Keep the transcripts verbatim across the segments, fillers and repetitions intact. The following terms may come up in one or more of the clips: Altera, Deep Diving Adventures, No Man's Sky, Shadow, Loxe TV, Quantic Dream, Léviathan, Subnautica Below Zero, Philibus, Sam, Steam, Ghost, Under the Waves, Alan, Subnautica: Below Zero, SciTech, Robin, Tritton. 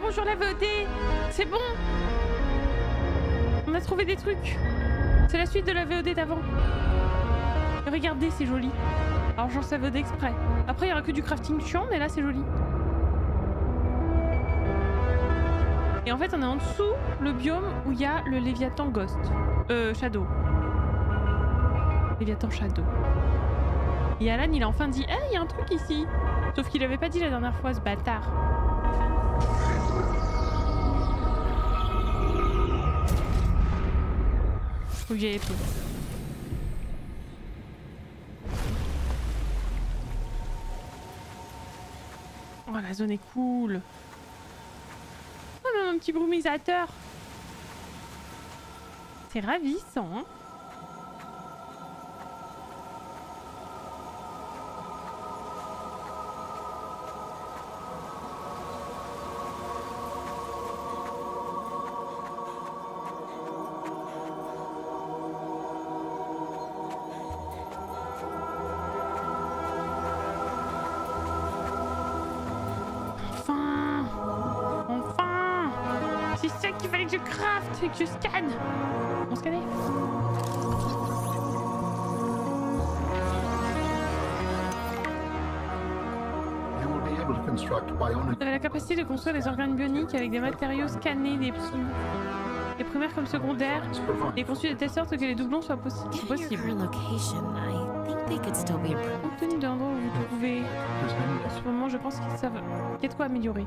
Ah bonjour la V O D, c'est bon. On a trouvé des trucs. C'est la suite de la V O D d'avant. Regardez, c'est joli. Alors j'en savais d'exprès. Après il n'y aura que du crafting chiant, mais là c'est joli. Et en fait on est en dessous le biome où il y a le Léviathan Ghost. Euh, Shadow. Léviathan Shadow. Et Alan il a enfin dit « Hey, il y a un truc ici !» Sauf qu'il l'avait pas dit la dernière fois, ce bâtard. Faut que j'y aille plus. Oh, la zone est cool. Oh, même un petit brumisateur. C'est ravissant, hein. C'est que je scanne. On scanne. Vous avez la capacité de construire des organes bioniques avec des matériaux scannés, des primes, des primaires comme secondaires, et construits de telle sorte que les doublons soient possi possibles. Compte tenu de l'endroit où vous trouvez, à ce moment, je pense qu'ils savent qu'il y a de quoi améliorer.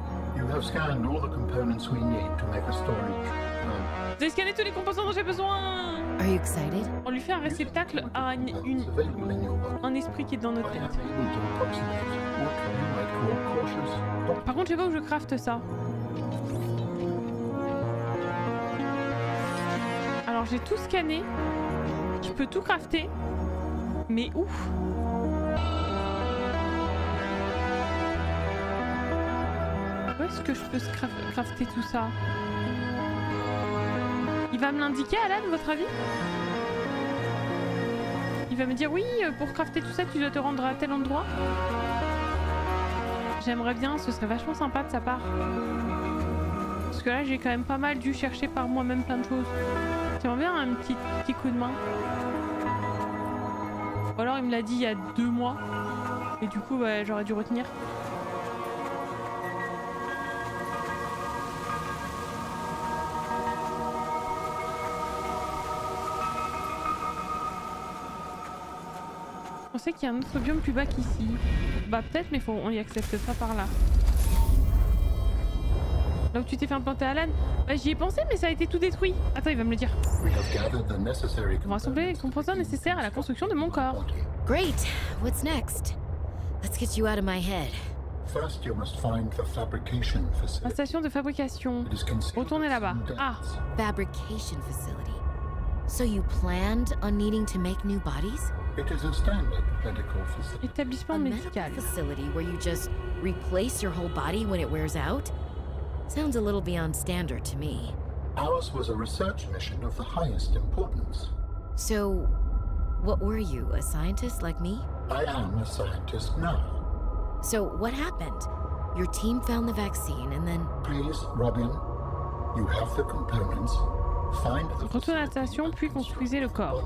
J'ai scanné tous les composants dont j'ai besoin. On lui fait un réceptacle à une, une, un esprit qui est dans notre tête. Par contre, je sais pas où je crafte ça. Alors, j'ai tout scanné. Je peux tout crafter. Mais où ? Où est-ce que je peux crafter tout ça ? Il va me l'indiquer, Alan, votre avis? Il va me dire oui, pour crafter tout ça, tu dois te rendre à tel endroit. J'aimerais bien, ce serait vachement sympa de sa part. Parce que là, j'ai quand même pas mal dû chercher par moi-même plein de choses. J'aimerais bien un petit, petit coup de main. Ou alors, il me l'a dit il y a deux mois. Et du coup, bah, j'aurais dû retenir. Je sais qu'il y a un autre biome plus bas qu'ici. Bah peut-être, mais faut, on y accepte pas par là. Là où tu t'es fait implanter Alan, bah j'y ai pensé mais ça a été tout détruit. Attends, il va me le dire. On va rassembler les composants nécessaires à la construction de mon corps. Great. What's next? Let's get you out of my head. First, you must find the fabrication facility. La station de fabrication. Retournez là-bas. Ah. Fabrication facility. So you planned on needing to make new bodies? It is a standard medical facility. Établissement médical. Facility where you just replace your whole body when it wears out? Sounds a little beyond standard to me. Ours was a research mission of the highest importance. So, what were you, a scientist like me? I am a scientist now. So, what happened? Your team found the vaccine and then... Please, Robin, you have the components. Find the... Retourne à la station, puis construisez le corps.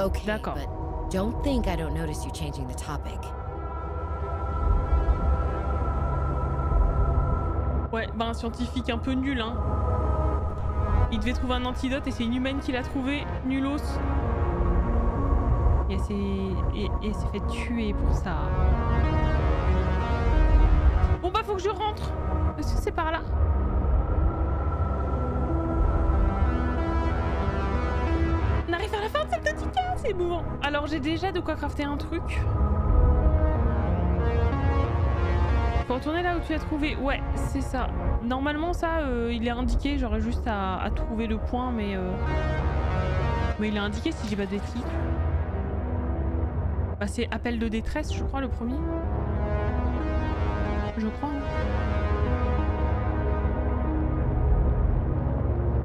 Okay, d'accord. But... Don't think I don't notice you changing the topic. Ouais, bah un scientifique un peu nul, hein. Il devait trouver un antidote et c'est une humaine qui l'a trouvé, nulos. Et elle s'est et, et s'est fait tuer pour ça. Bon bah faut que je rentre. Est-ce que c'est par là ? On arrive à la fin de cette Subnautica, c'est émouvant. Alors j'ai déjà de quoi crafter un truc. Faut retourner là où tu l'as trouvé. Ouais, c'est ça. Normalement ça, euh, il est indiqué. J'aurais juste à, à trouver le point, mais euh... mais il est indiqué si j'ai pas de bêtises. Bah c'est appel de détresse, je crois le premier. Je crois. Hein.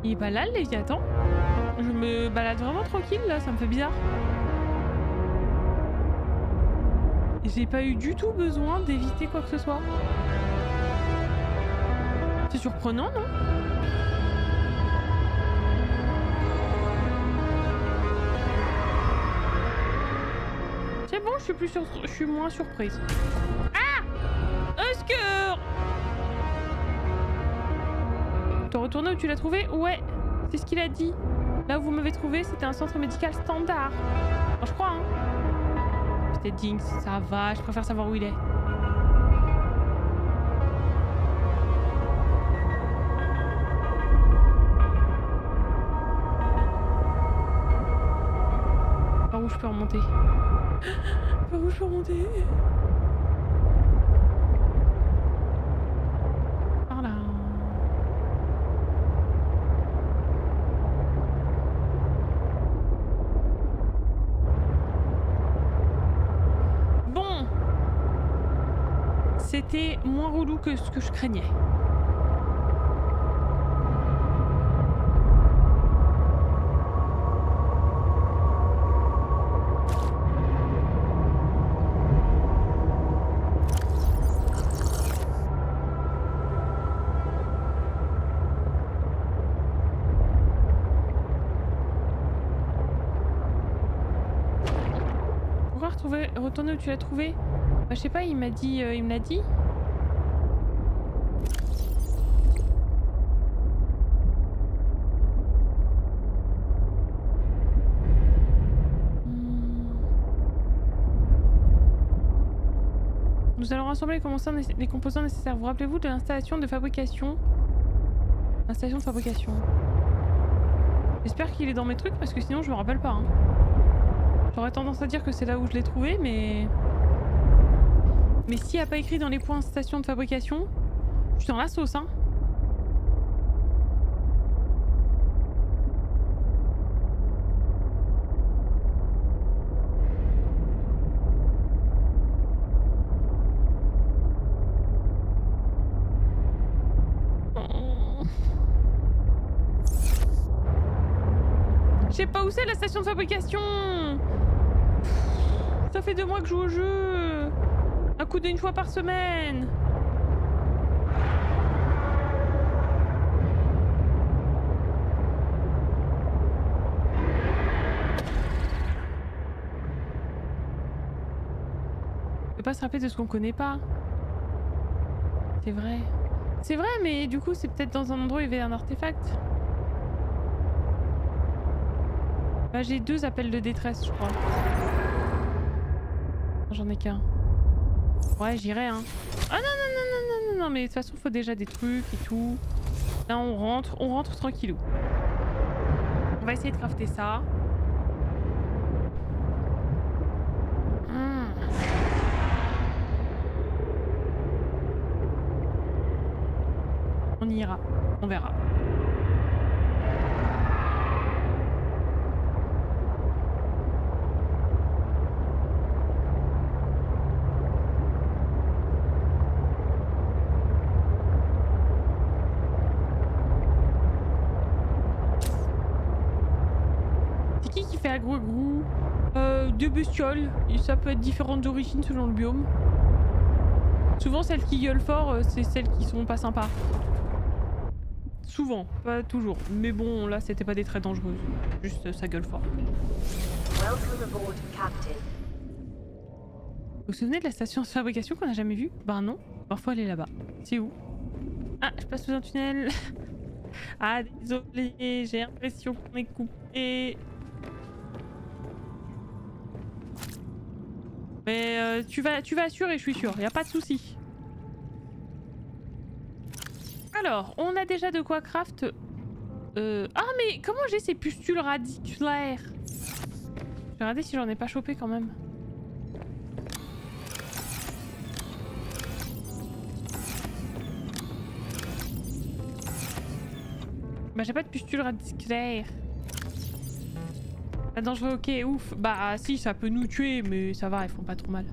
Et bah là, le Léviathan. Je me balade vraiment tranquille là, ça me fait bizarre. J'ai pas eu du tout besoin d'éviter quoi que ce soit. C'est surprenant, non? C'est bon, je suis plus sur... je suis moins surprise. Ah! Au secours! T'es retourné où tu l'as trouvé? Ouais, c'est ce qu'il a dit. Là où vous m'avez trouvé, c'était un centre médical standard. Enfin, je crois, hein. C'était Jinx, ça va, je préfère savoir où il est. Par où je peux remonter? Par où je peux remonter? Par là. Bon. C'était moins relou que ce que je craignais. Retourne où tu l'as trouvé. Bah, je sais pas, il m'a dit, euh, il me l'a dit. Nous allons rassembler les composants nécessaires. Vous rappelez-vous de l'installation de fabrication? L'installation de fabrication. J'espère qu'il est dans mes trucs parce que sinon je me rappelle pas. Hein. J'aurais tendance à dire que c'est là où je l'ai trouvé, mais... Mais s'il n'y a pas écrit dans les points station de fabrication, je suis dans la sauce, hein. Je sais pas où c'est la station de fabrication. Ça fait deux mois que je joue au jeu. Un coup d'une fois par semaine. On peut pas se rappeler de ce qu'on connaît pas. C'est vrai. C'est vrai, mais du coup, c'est peut-être dans un endroit où il y avait un artefact. Bah, j'ai deux appels de détresse, je crois. J'en ai qu'un. Ouais, j'irai, hein. Ah non, non, non, non, non, non, mais de toute façon, faut déjà des trucs et tout. Là, on rentre, on rentre tranquillou. On va essayer de crafter ça. Mmh. On y ira, on verra. Gros goût, euh, deux bestioles, et ça peut être différentes d'origine selon le biome. Souvent celles qui gueulent fort, c'est celles qui sont pas sympas. Souvent, pas toujours. Mais bon, là c'était pas des traits dangereuses, juste ça gueule fort. Vous vous souvenez de la station de fabrication qu'on a jamais vue? Ben non, parfois elle est là-bas. C'est où? Ah, je passe sous un tunnel. Ah désolé, j'ai l'impression qu'on est coupé. Mais euh, tu vas tu vas assurer, je suis sûre, y a pas de souci. Alors, on a déjà de quoi craft. Euh... Ah mais comment j'ai ces pustules radiculaires? Je vais regarder si j'en ai pas chopé quand même. Bah j'ai pas de pustules radiculaires. Ah dangereux, ok, ouf. Bah si, ça peut nous tuer, mais ça va, ils font pas trop mal.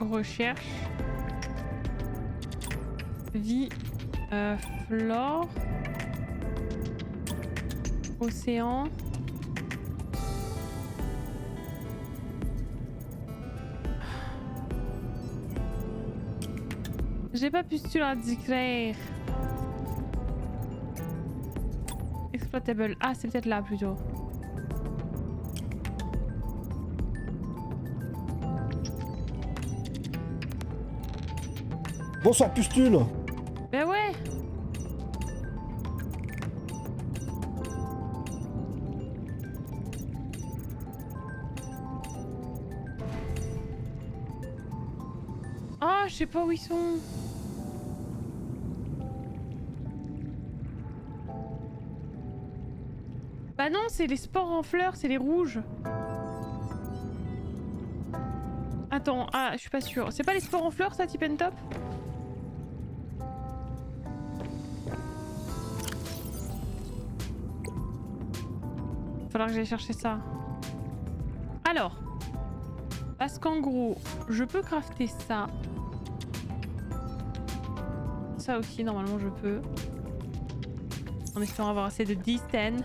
Recherche. Vie. Euh, flore. Océan. J'ai pas pu se leur décrire. Exploitable. Ah, c'est peut-être là plutôt. Bonsoir, Pustule! Ben ouais! Ah, oh, je sais pas où ils sont! Bah non, c'est les sports en fleurs, c'est les rouges! Attends, ah, je suis pas sûre. C'est pas les sports en fleurs ça, Tip and Top? Que j'aille chercher ça. Alors, parce qu'en gros, je peux crafter ça. Ça aussi, normalement, je peux. En espérant avoir assez de dix, dix.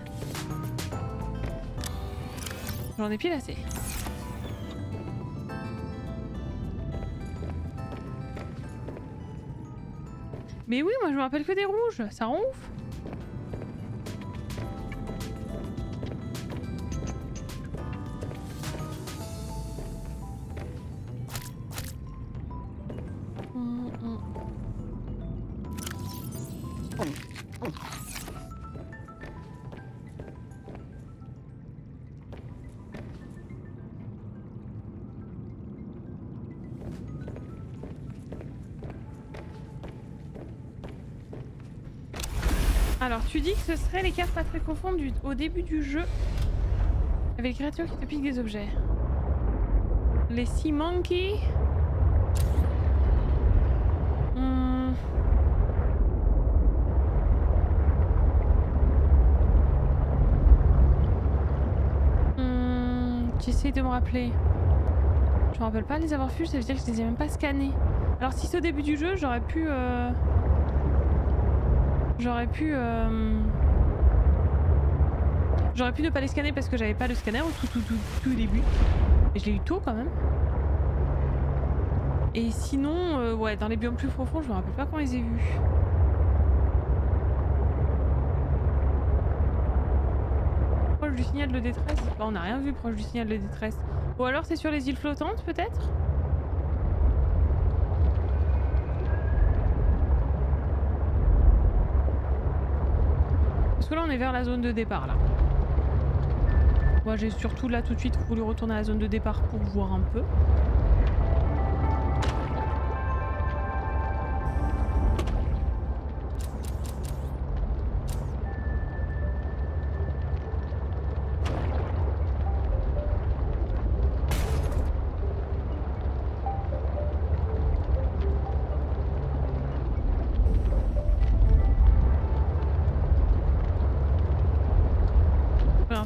J'en ai pile assez. Mais oui, moi, je me rappelle que des rouges. Ça rend ouf. Tu dis que ce serait les cartes pas très confondues au début du jeu avec les créatures qui te piquent des objets. Les Sea Monkeys. Hmm. Hmm. J'essaie de me rappeler. Je me rappelle pas les avoir vus, ça veut dire que je les ai même pas scannés. Alors si c'est au début du jeu, j'aurais pu... Euh J'aurais pu, euh... j'aurais pu ne pas les scanner parce que j'avais pas le scanner au tout, tout, tout, tout début. Mais je l'ai eu tôt quand même. Et sinon, euh, ouais, dans les biomes plus profonds, je me rappelle pas quand les ai vus. Proche du signal de détresse. Bah, on n'a rien vu proche du signal de détresse. Ou alors c'est sur les îles flottantes peut-être? Là on est vers la zone de départ là. Moi j'ai surtout là tout de suite voulu retourner à la zone de départ pour voir un peu.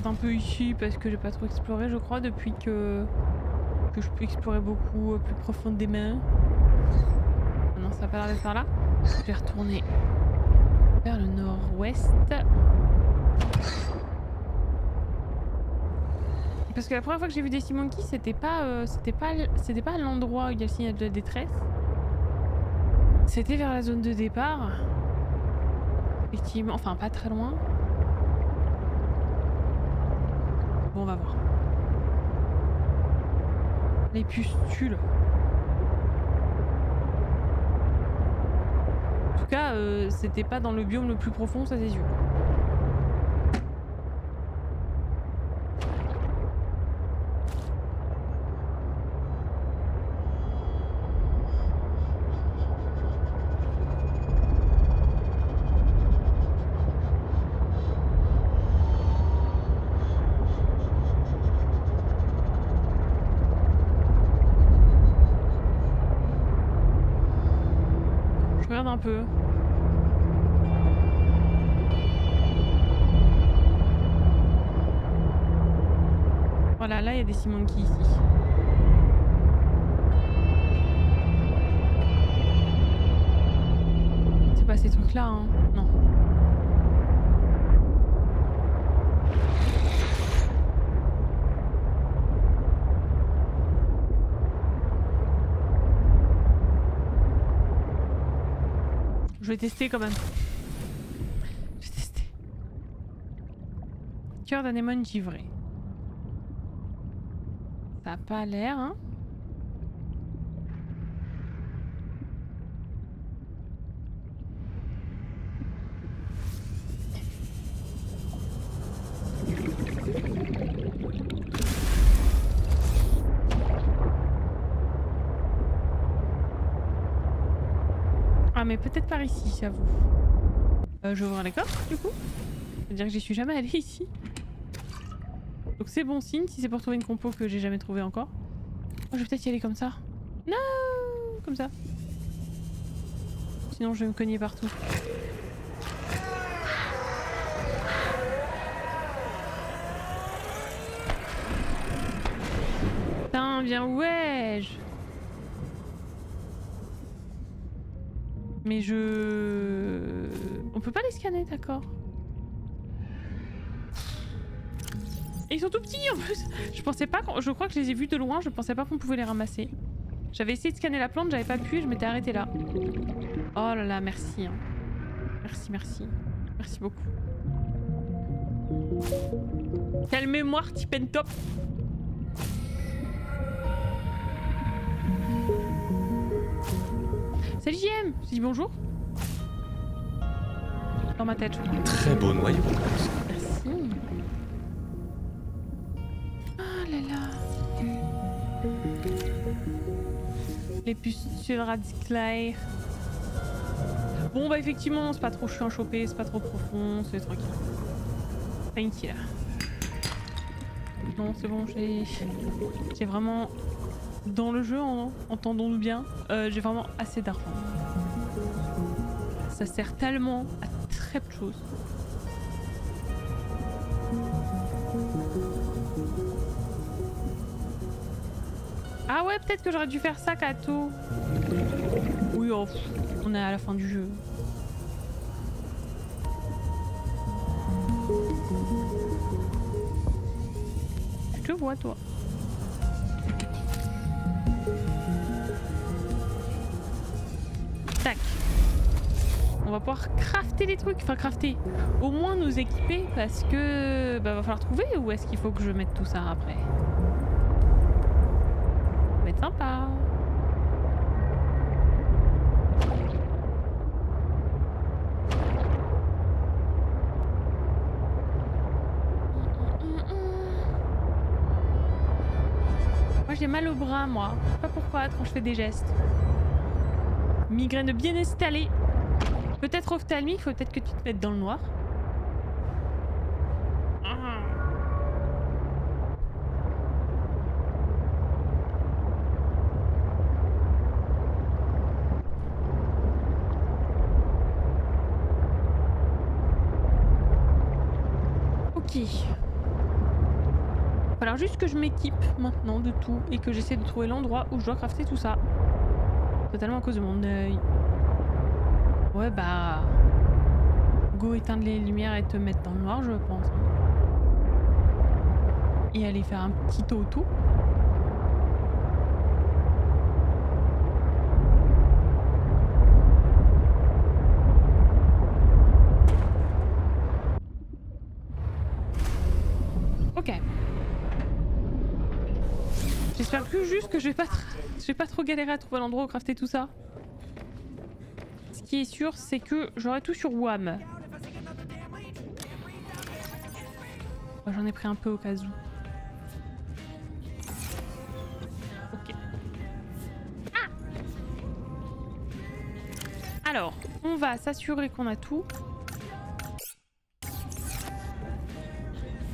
Un peu ici parce que j'ai pas trop exploré je crois depuis que, que je peux explorer beaucoup plus profondément. Ah non ça a pas l'air d'être par là. Je vais retourner vers le nord-ouest. Parce que la première fois que j'ai vu des Sea Monkeys c'était pas euh, c'était pas c'était pas l'endroit où il y a le signal de détresse. C'était vers la zone de départ. Effectivement, enfin pas très loin. Bon, on va voir. Les pustules. En tout cas, euh, c'était pas dans le biome le plus profond, ça c'est sûr. Un peu. Voilà, là il y a des Sea Monkeys ici. là, hein. Non. Je vais tester quand même. Je vais tester. Cœur d'anémone givré. Ça n'a pas l'air, hein. Ah mais peut-être par ici, j'avoue. Euh, je vais ouvrir les coffres du coup. Ça veut dire que j'y suis jamais allée ici. Donc c'est bon signe si c'est pour trouver une compo que j'ai jamais trouvée encore. Oh, je vais peut-être y aller comme ça. Non, comme ça. Sinon je vais me cogner partout. Putain, viens, ouais je... Mais je... On peut pas les scanner, d'accord. Et ils sont tout petits en plus. Je pensais pas, je crois que je les ai vus de loin, je pensais pas qu'on pouvait les ramasser. J'avais essayé de scanner la plante, j'avais pas pu et je m'étais arrêtée là. Oh là là, merci. Hein. Merci, merci. Merci beaucoup. Quelle mémoire, type and top. Salut J M, je dis bonjour. Dans ma tête, je crois. Très beau noyau. Merci. Ah oh là là. Les pustules radiclaires. Bon bah effectivement, c'est pas trop chiant à choper, c'est pas trop profond, c'est tranquille. Tranquille. Non, c'est bon, j'ai... J'ai vraiment... Dans le jeu, en... entendons-nous bien, euh, j'ai vraiment assez d'argent. Ça sert tellement à très peu de choses. Ah ouais, peut-être que j'aurais dû faire ça, Kato. Oui, oh, on est à la fin du jeu. Je te vois, toi. On va pouvoir crafter des trucs, enfin crafter, au moins nous équiper parce que bah va falloir trouver où est-ce qu'il faut que je mette tout ça après. Ça va être sympa. Moi j'ai mal au bras moi, je sais pas pourquoi quand je fais des gestes. Migraine bien installée. Peut-être ophtalmique, faut peut-être que tu te mettes dans le noir. Ah. Ok. Alors juste que je m'équipe maintenant de tout et que j'essaie de trouver l'endroit où je dois crafter tout ça. Totalement à cause de mon œil. Ouais bah... Go éteindre les lumières et te mettre dans le noir je pense. Et aller faire un petit auto. Ok. J'espère plus juste que je vais pas, je vais pas trop galérer à trouver l'endroit où crafter tout ça. Ce qui est sûr, c'est que j'aurai tout sur Wham. Oh, j'en ai pris un peu au cas où. Ok. Ah! Alors, on va s'assurer qu'on a tout.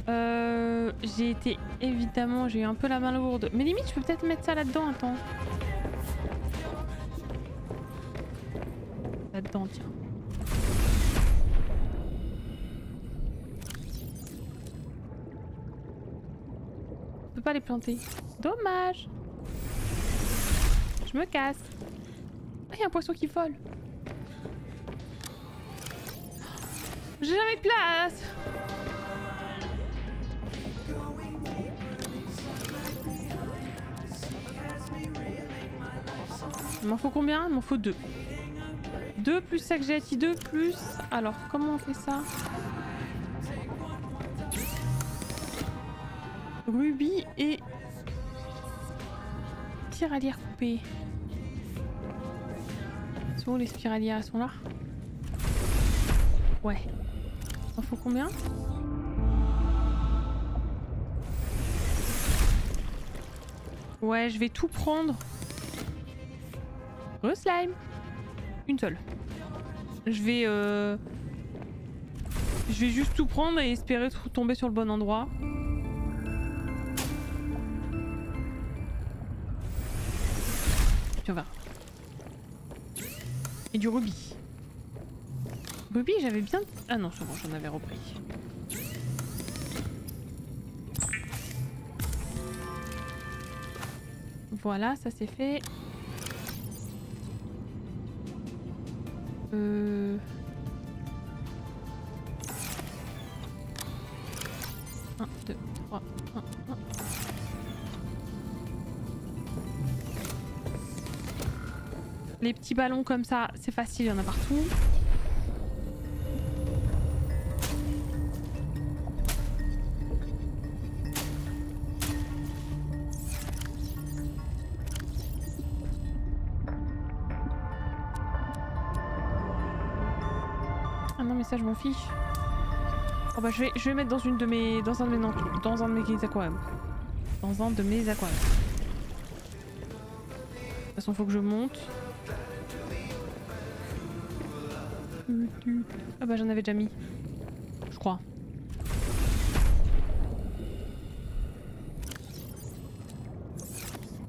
Euh, j'ai été évidemment, j'ai eu un peu la main lourde. Mais limite, je peux peut-être mettre ça là-dedans, attends. Là-dedans, tiens. On peut pas les planter. Dommage. Je me casse. Ah, y a un poisson qui vole. J'ai jamais de place. Il m'en faut combien? Il m'en faut deux. deux plus ça que j'ai acquis, deux plus... Alors, comment on fait ça? Ruby et... Spiralière coupée. Elles sont où les spiralières? Elles sont là? Ouais. Il m'en faut combien? Ouais, je vais tout prendre. Re slime. Une seule. Je vais euh... je vais juste tout prendre et espérer tomber sur le bon endroit. Tu vas. Et du rubis. Rubis, j'avais bien... Ah non, c'est bon, j'en avais repris. Voilà, ça c'est fait. Euh... un, deux, trois, un, un. Les petits ballons comme ça, c'est facile, il y en a partout. Je m'en fiche. Oh bah je vais, je vais mettre dans une de mes dans un de mes non, dans un de mes aquariums. Dans un de mes aquariums. De toute façon, faut que je monte. Ah bah j'en avais déjà mis. Je crois.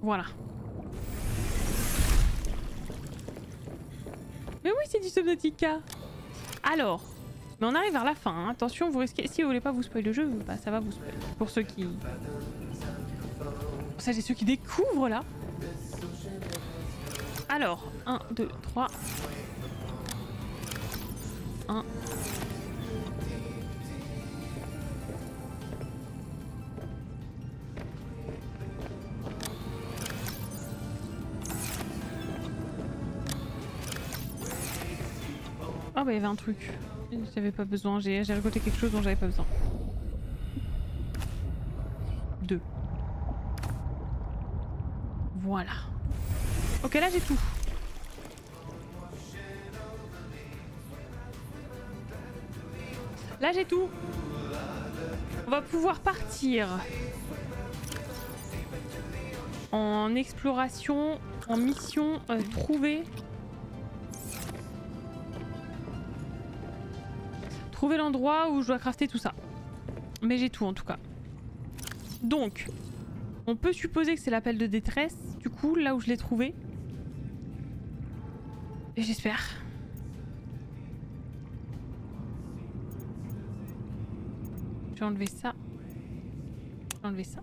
Voilà. Mais oui, c'est du Subnautica. Alors, mais on arrive vers la fin, hein. Attention, vous risquez... Si vous voulez pas vous spoil le jeu, bah ça va vous spoil. Pour ceux qui... Ça, c'est ceux qui découvrent, là. Alors, un, deux, trois. un. Ah bah il y avait un truc, j'avais pas besoin, j'ai récolté quelque chose dont j'avais pas besoin. Deux. Voilà. Ok, là j'ai tout. Là j'ai tout. On va pouvoir partir en exploration, en mission, euh, trouver... Trouver l'endroit où je dois crafter tout ça. Mais j'ai tout en tout cas. Donc, on peut supposer que c'est l'appel de détresse, du coup, là où je l'ai trouvé. Et j'espère. Je vais enlever ça. Je vais enlever ça.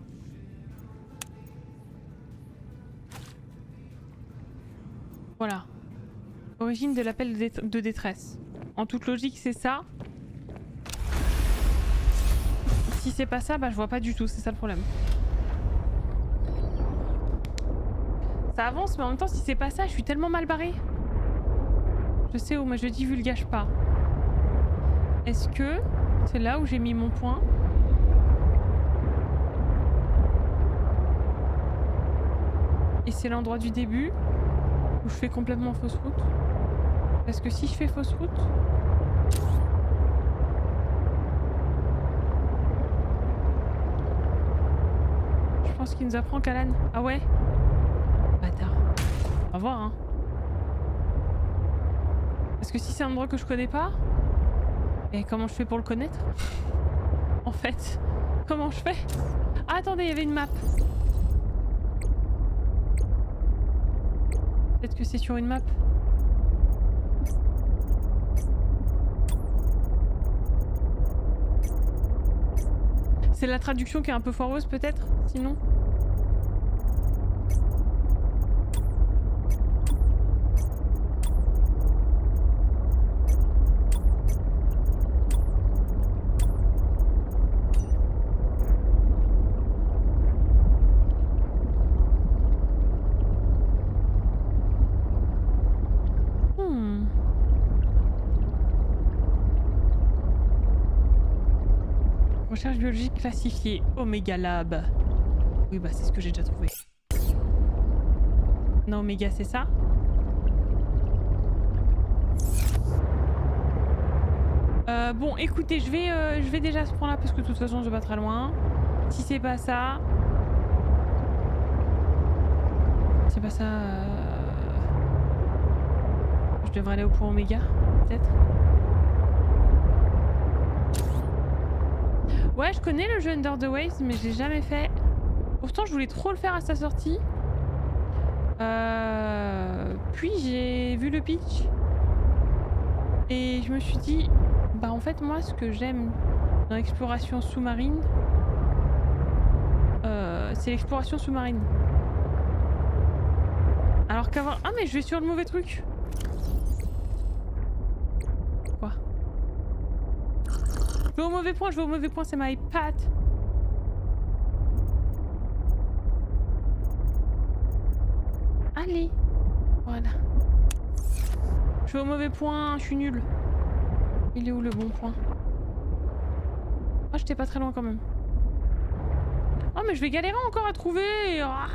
Voilà. Origine de l'appel de détresse. En toute logique, c'est ça. Si c'est pas ça, bah je vois pas du tout, c'est ça le problème. Ça avance, mais en même temps, si c'est pas ça, je suis tellement mal barrée. Je sais où, mais je divulgage pas. Est-ce que c'est là où j'ai mis mon point? Et c'est l'endroit du début où je fais complètement fausse route? Parce que si je fais fausse route... Je pense qu'il nous apprend qu'Alan. Ah ouais? Bâtard. On va voir, hein. Parce que si c'est un endroit que je connais pas, et comment je fais pour le connaître? En fait, comment je fais? Ah, attendez, il y avait une map. Peut-être que c'est sur une map. C'est la traduction qui est un peu foireuse peut-être, sinon. recherche biologique classifiée, Omega Lab. Oui, bah c'est ce que j'ai déjà trouvé. Non, Omega, c'est ça? Euh, bon, écoutez, je vais, euh, je vais déjà à ce point-là parce que de toute façon, je vais pas très loin. Si c'est pas ça... C'est pas ça... Euh... Je devrais aller au point Oméga, peut-être? Ouais, je connais le jeu Under the Waves, mais je l'ai jamais fait. Pourtant, je voulais trop le faire à sa sortie. Euh... Puis j'ai vu le pitch. Et je me suis dit... Bah en fait, moi, ce que j'aime dans l'exploration sous-marine... Euh, c'est l'exploration sous-marine. Alors qu'avoir... Ah mais je vais sur le mauvais truc. Quoi? Je vais au mauvais point, je vais au mauvais point, c'est ma iPad. Allez. Voilà. Je vais au mauvais point, je suis nulle. Il est où le bon point? Ah, j'étais pas très loin quand même. Oh mais je vais galérer encore à trouver. Ah.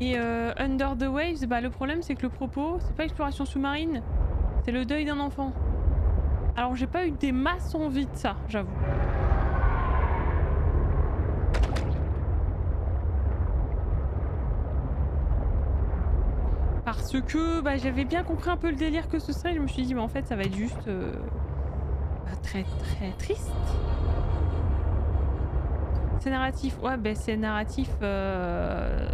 Et euh, Under the Waves, bah le problème c'est que le propos, c'est pas exploration sous-marine, c'est le deuil d'un enfant. Alors j'ai pas eu des masses envie de ça, j'avoue. Parce que bah, j'avais bien compris un peu le délire que ce serait, je me suis dit mais bah, en fait ça va être juste euh, bah, très très triste. C'est narratif, ouais ben bah c'est narratif, euh,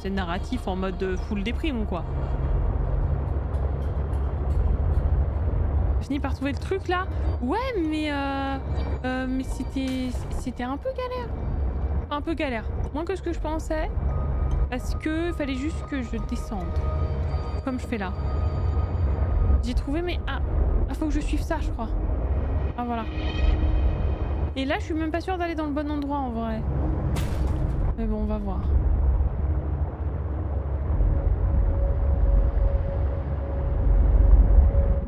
c'est narratif en mode full déprime ou quoi. Fini par trouver le truc là, ouais mais euh, euh, mais c'était c'était un peu galère, un peu galère, moins que ce que je pensais, parce que fallait juste que je descende, comme je fais là. J'ai trouvé mais ah, ah faut que je suive ça je crois. Ah voilà. Et là, je suis même pas sûre d'aller dans le bon endroit en vrai. Mais bon, on va voir.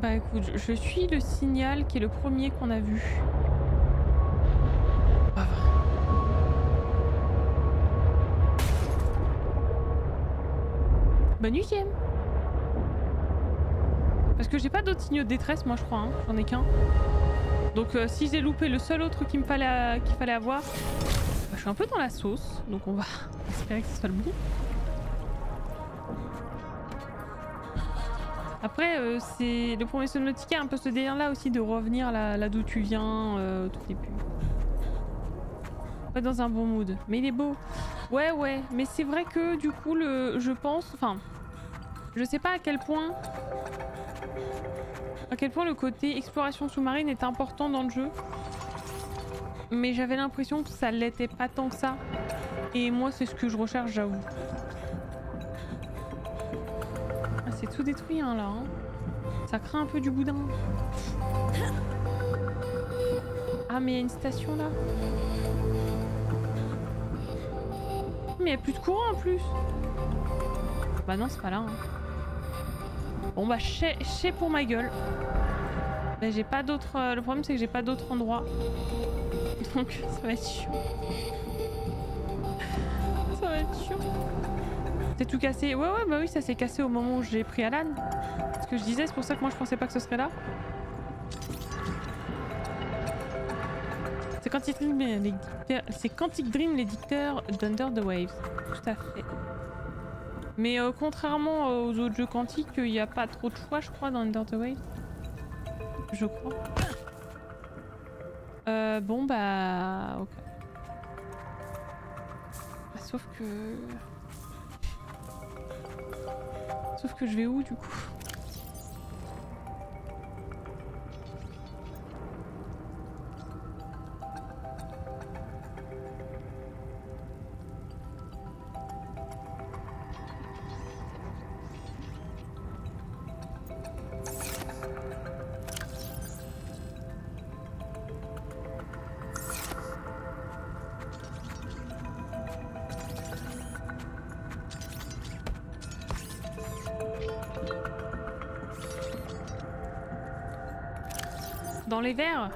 Bah écoute, je suis le signal qui est le premier qu'on a vu. Ah. Bonne nuit, Jem. Parce que j'ai pas d'autres signaux de détresse, moi je crois, hein. J'en ai qu'un. Donc euh, si j'ai loupé le seul autre qu'il me fallait, à... qu'il fallait avoir, bah, je suis un peu dans la sauce, donc on va espérer que ce soit le bon. Après, euh, c'est le premier Subnautica, un peu ce délire là aussi de revenir là, là d'où tu viens, euh, au tout début. Pas dans un bon mood, mais il est beau. Ouais ouais, mais c'est vrai que du coup, le, je pense, enfin, je sais pas à quel point... à quel point le côté exploration sous-marine est important dans le jeu. Mais j'avais l'impression que ça l'était pas tant que ça. Et moi c'est ce que je recherche, j'avoue. Ah, c'est tout détruit hein, là. Hein. Ça craint un peu du boudin. Ah mais il y a une station là. Mais il n'y a plus de courant en plus. Bah non c'est pas là. Hein. Bon bah chez pour ma gueule. Mais j'ai pas d'autres... Euh, le problème c'est que j'ai pas d'autres endroits. Donc ça va être chiant. Ça va être chiant. C'est tout cassé. Ouais ouais bah oui ça s'est cassé au moment où j'ai pris Alan. Ce que je disais, c'est pour ça que moi je pensais pas que ce serait là. C'est Quantic Dream les dicteurs... C'est Quantic Dream les dicteurs d'Under the Waves. Tout à fait. Mais euh, contrairement aux autres jeux quantiques, il n'y a pas trop de choix, je crois, dans Under the Waves. Je crois. Euh, bon, bah... Ok. Sauf que... Sauf que je vais où, du coup? Dans les verres?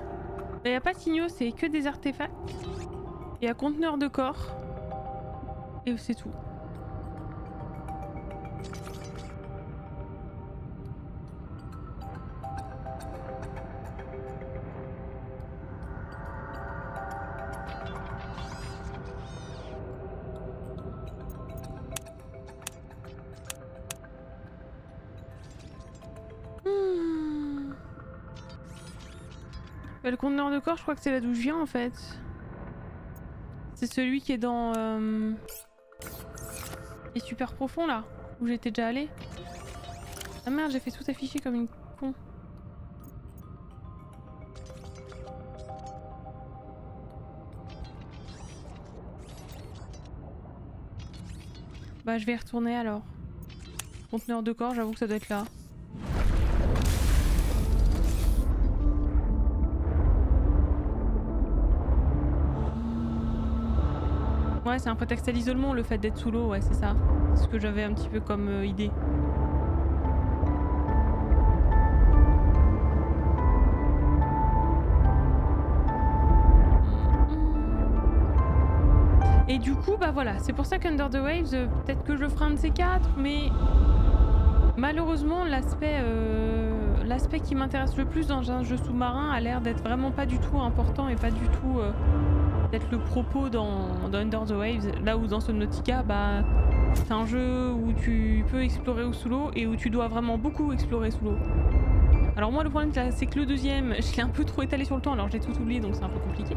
Il n'y a pas de signaux, c'est que des artefacts. Il y a conteneur de corps. Et c'est tout. Le conteneur de corps, je crois que c'est là d'où je viens en fait. C'est celui qui est dans... Euh... qui est super profond là, où j'étais déjà allée. Ah merde, j'ai fait tout afficher comme une con. Bah je vais y retourner alors. Conteneur de corps, j'avoue que ça doit être là. Ouais, c'est un prétexte à l'isolement, le fait d'être sous l'eau, ouais, c'est ça. C'est ce que j'avais un petit peu comme euh, idée. Et du coup, bah voilà, c'est pour ça qu'Under the Waves, euh, peut-être que je le ferai un de ces quatre, mais malheureusement, l'aspect euh, l'aspect qui m'intéresse le plus dans un jeu sous-marin a l'air d'être vraiment pas du tout important et pas du tout... Euh, peut-être le propos dans, dans Under the Waves, là où dans Subnautica, bah, c'est un jeu où tu peux explorer sous l'eau et où tu dois vraiment beaucoup explorer sous l'eau. Alors moi le problème c'est que le deuxième, je l'ai un peu trop étalé sur le temps, alors j'ai tout oublié donc c'est un peu compliqué.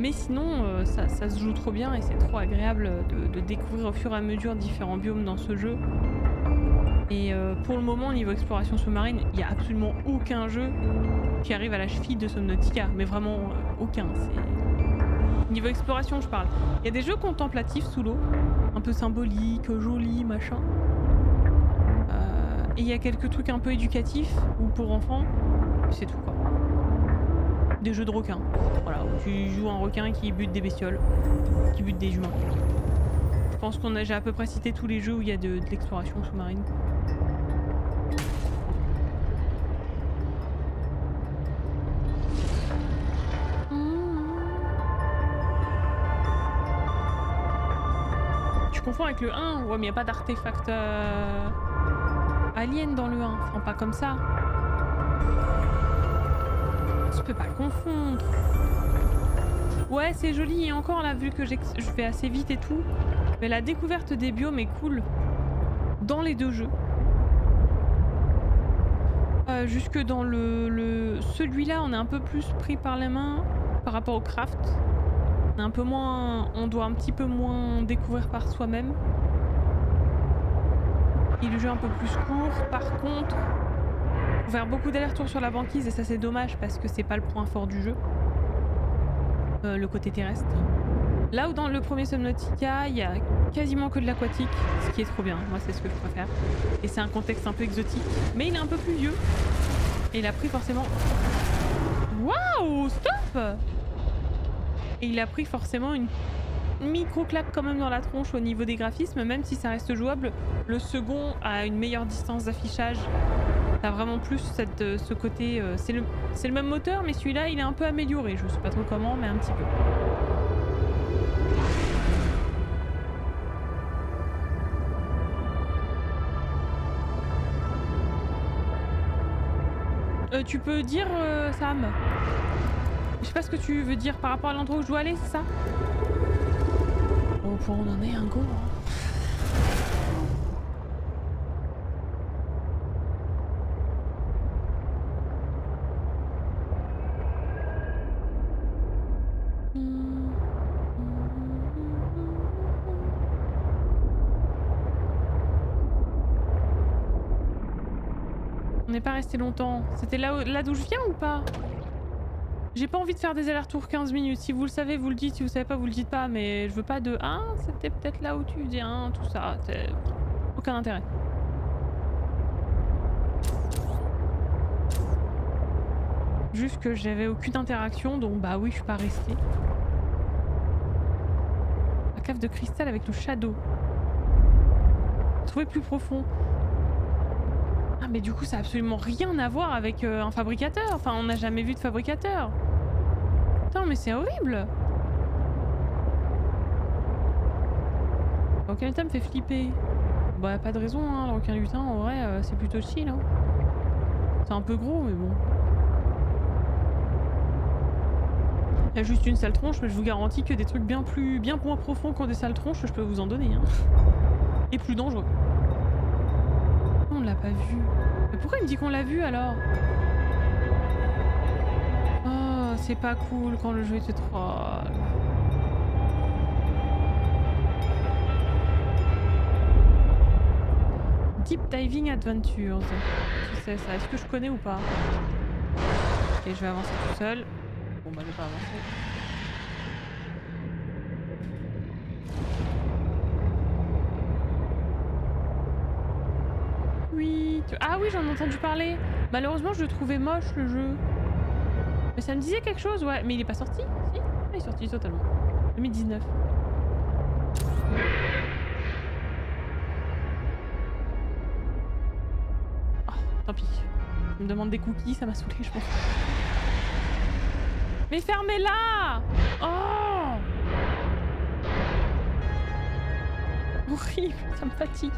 Mais sinon euh, ça, ça se joue trop bien et c'est trop agréable de, de découvrir au fur et à mesure différents biomes dans ce jeu. Et euh, pour le moment, niveau exploration sous-marine, il n'y a absolument aucun jeu qui arrive à la cheville de Subnautica, mais vraiment euh, aucun. Niveau exploration, je parle. Il y a des jeux contemplatifs sous l'eau, un peu symboliques, jolis, machin. Euh, et il y a quelques trucs un peu éducatifs, ou pour enfants, c'est tout quoi. Des jeux de requins, voilà, où tu joues un requin qui bute des bestioles, qui bute des humains. Je pense qu'on a déjà à peu près cité tous les jeux où il y a de, de l'exploration sous-marine. Avec le un, ouais mais y a pas d'artefact euh... alien dans le un, enfin pas comme ça. Tu peux pas le confondre. Ouais c'est joli et encore là vu que je vais assez vite et tout, mais la découverte des biomes est cool dans les deux jeux. Euh, jusque dans le, le... celui-là on est un peu plus pris par les mains par rapport au craft. Un peu moins, on doit un petit peu moins découvrir par soi-même. Et le jeu est un peu plus court. Par contre, on va faire beaucoup d'allers-retours sur la banquise et ça c'est dommage parce que c'est pas le point fort du jeu. Euh, le côté terrestre. Là où dans le premier Subnautica, il y a quasiment que de l'aquatique, ce qui est trop bien. Moi c'est ce que je préfère. Et c'est un contexte un peu exotique, mais il est un peu plus vieux. Et il a pris forcément... Waouh, stop! Et il a pris forcément une micro-claque quand même dans la tronche au niveau des graphismes, même si ça reste jouable. Le second a une meilleure distance d'affichage. T'as vraiment plus cette, ce côté... Euh, c'est le, le même moteur, mais celui-là, il est un peu amélioré. Je sais pas trop comment, mais un petit peu. Euh, tu peux dire, euh, Sam ? Je sais pas ce que tu veux dire par rapport à l'endroit où je dois aller, c'est ça? Au point où on en est, un go. On n'est pas resté longtemps. C'était là, là d'où je viens ou pas? J'ai pas envie de faire des allers-retours quinze minutes. Si vous le savez, vous le dites. Si vous savez pas, vous le dites pas. Mais je veux pas de un. Ah, c'était peut-être là où tu dis un, tout ça. Aucun intérêt. Juste que j'avais aucune interaction, donc bah oui, je suis pas restée. La cave de cristal avec le Shadow. Trouver plus profond. Ah mais du coup, ça a absolument rien à voir avec euh, un fabricateur. Enfin, on n'a jamais vu de fabricateur. Attends, mais c'est horrible! Aucun lutin me fait flipper. Bah, pas de raison, hein. Aucun lutin, en vrai, euh, c'est plutôt chill, hein. C'est un peu gros, mais bon. Il y a juste une sale tronche, mais je vous garantis que des trucs bien plus, bien moins profonds qu'ont des sales tronches, je peux vous en donner, hein. Et plus dangereux. On ne l'a pas vu. Mais pourquoi il me dit qu'on l'a vu alors? Oh, c'est pas cool quand le jeu était troll. Deep Diving Adventures. Qui c'est ça? Est-ce que je connais ou pas? Et je vais avancer tout seul. Bon bah je vais pas avancer. Oui. Tu... Ah oui, j'en ai entendu parler. Malheureusement je le trouvais moche le jeu. Mais ça me disait quelque chose, ouais. Mais il est pas sorti? Si? Ah, il est sorti totalement. deux mille dix-neuf. Oh, tant pis. Je me demande des cookies, ça m'a saoulé, je pense. Mais fermez-la! Oh! Horrible, ça me fatigue.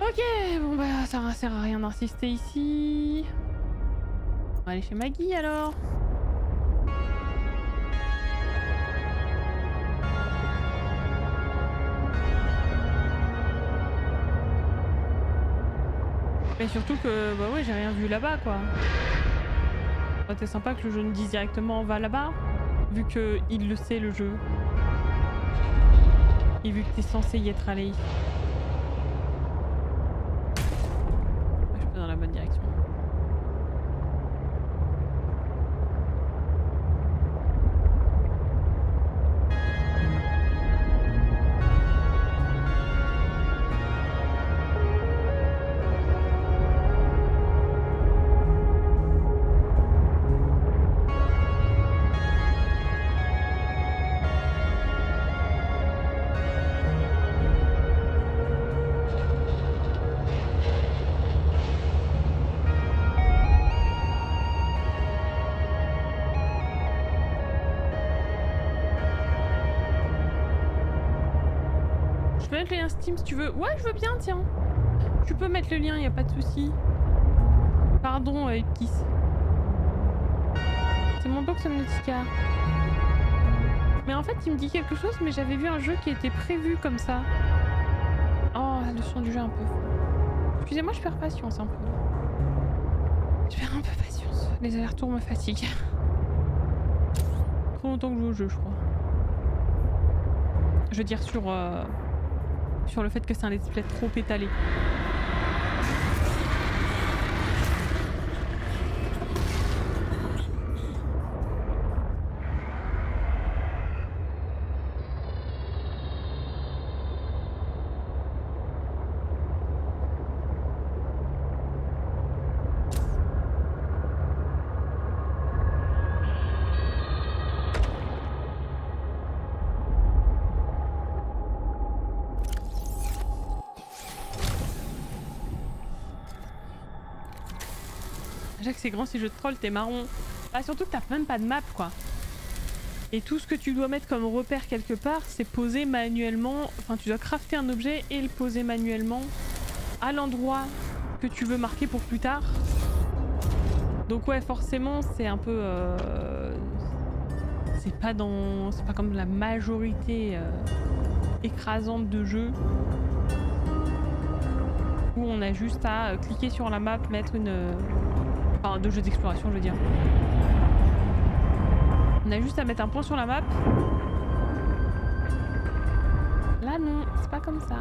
Ok, bon bah ça ne sert à rien d'insister ici. On va aller chez Maggie alors. Mais surtout que bah ouais j'ai rien vu là-bas quoi. C'était sympa que le jeu nous dise directement on va là-bas, vu que il le sait le jeu. Et vu que t'es censé y être allé. Je suis pas dans la bonne direction. Le lien Steam si tu veux. Ouais, je veux bien, tiens. Tu peux mettre le lien, y a pas de souci. Pardon, euh, Kiss. C'est mon blog Subnautica. Mais en fait, il me dit quelque chose, mais j'avais vu un jeu qui était prévu comme ça. Oh, le son du jeu un peu. Excusez-moi, je perds patience un peu. Je perds un peu patience. Les allers-retours me fatiguent. Trop longtemps que je joue au jeu, je crois. Je veux dire sur... Euh... sur le fait que c'est un let's play trop étalé. C'est grand ces jeux de troll, t'es marron. Ah, surtout que t'as même pas de map quoi. Et tout ce que tu dois mettre comme repère quelque part, c'est poser manuellement. Enfin, tu dois crafter un objet et le poser manuellement à l'endroit que tu veux marquer pour plus tard. Donc ouais, forcément, c'est un peu. Euh... C'est pas dans, c'est pas comme la majorité euh... écrasante de jeux. Où on a juste à euh, cliquer sur la map, mettre une euh... Enfin, de jeux d'exploration, je veux dire. On a juste à mettre un point sur la map. Là, non, c'est pas comme ça.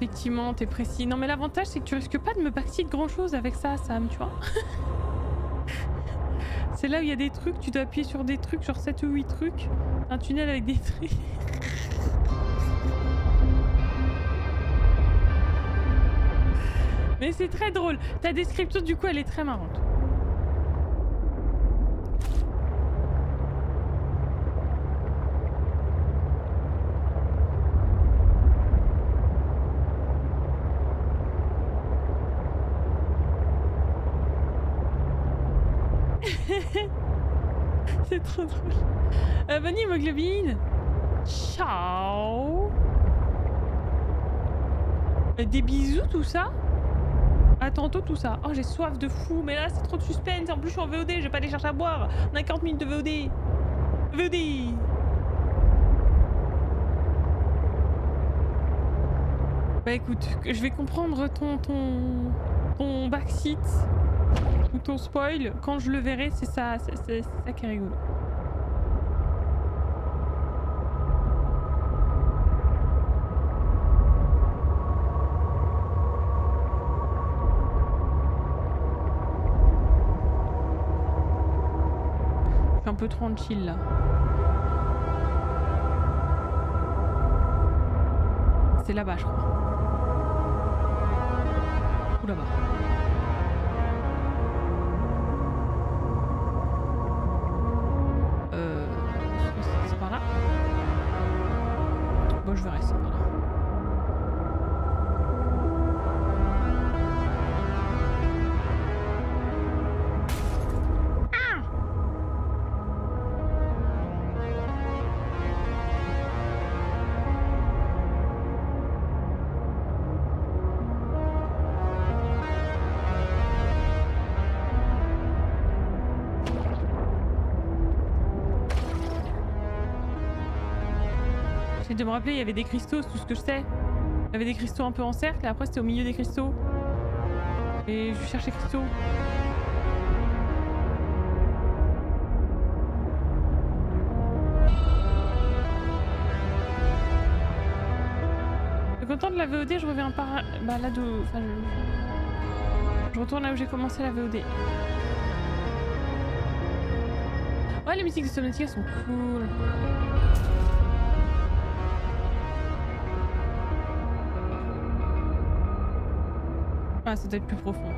Effectivement, t'es précis. Non mais l'avantage c'est que tu risques pas de me backseat de grand chose avec ça, Sam, tu vois. C'est là où il y a des trucs, tu dois appuyer sur des trucs, genre sept ou huit trucs. Un tunnel avec des trucs. Mais c'est très drôle. Ta description du coup elle est très marrante. trop drôle. Euh, bonne nuit, Moglobine. Ciao. Des bisous, tout ça. À tantôt, tout ça. Oh, j'ai soif de fou, mais là, c'est trop de suspense. En plus, je suis en V O D, je vais pas aller chercher à boire. On a quarante minutes de V O D. V O D. Bah écoute, je vais comprendre ton, ton, ton backseat ou ton spoil. Quand je le verrai, c'est ça, c'est ça qui est rigolo. Je suis un peu trop chill là. C'est là-bas, je crois. Là-bas. Euh, c'est par là. Bon, je verrai, c'est par là. Ah, de me rappeler, il y avait des cristaux, c'est tout ce que je sais. Il y avait des cristaux un peu en cercle et après c'était au milieu des cristaux. Et je cherchais cristaux. Je suis content de la V O D, je reviens par... Bah là de... Enfin, je... je retourne là où j'ai commencé la V O D. Ouais, les musiques de Subnautica sont cool. Ah, c'est peut-être plus profond.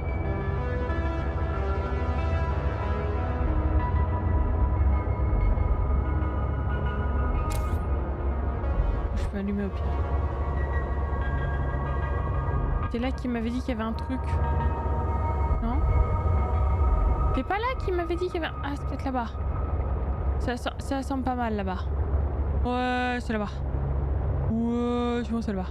Je peux allumer au pire. T'es là qui m'avait dit qu'il y avait un truc. Non? T'es pas là qui m'avait dit qu'il y avait... Ah, c'est peut-être là-bas. Ça, ça, ça semble pas mal là-bas. Ouais, c'est là-bas. Ouais, je pense c'est là-bas.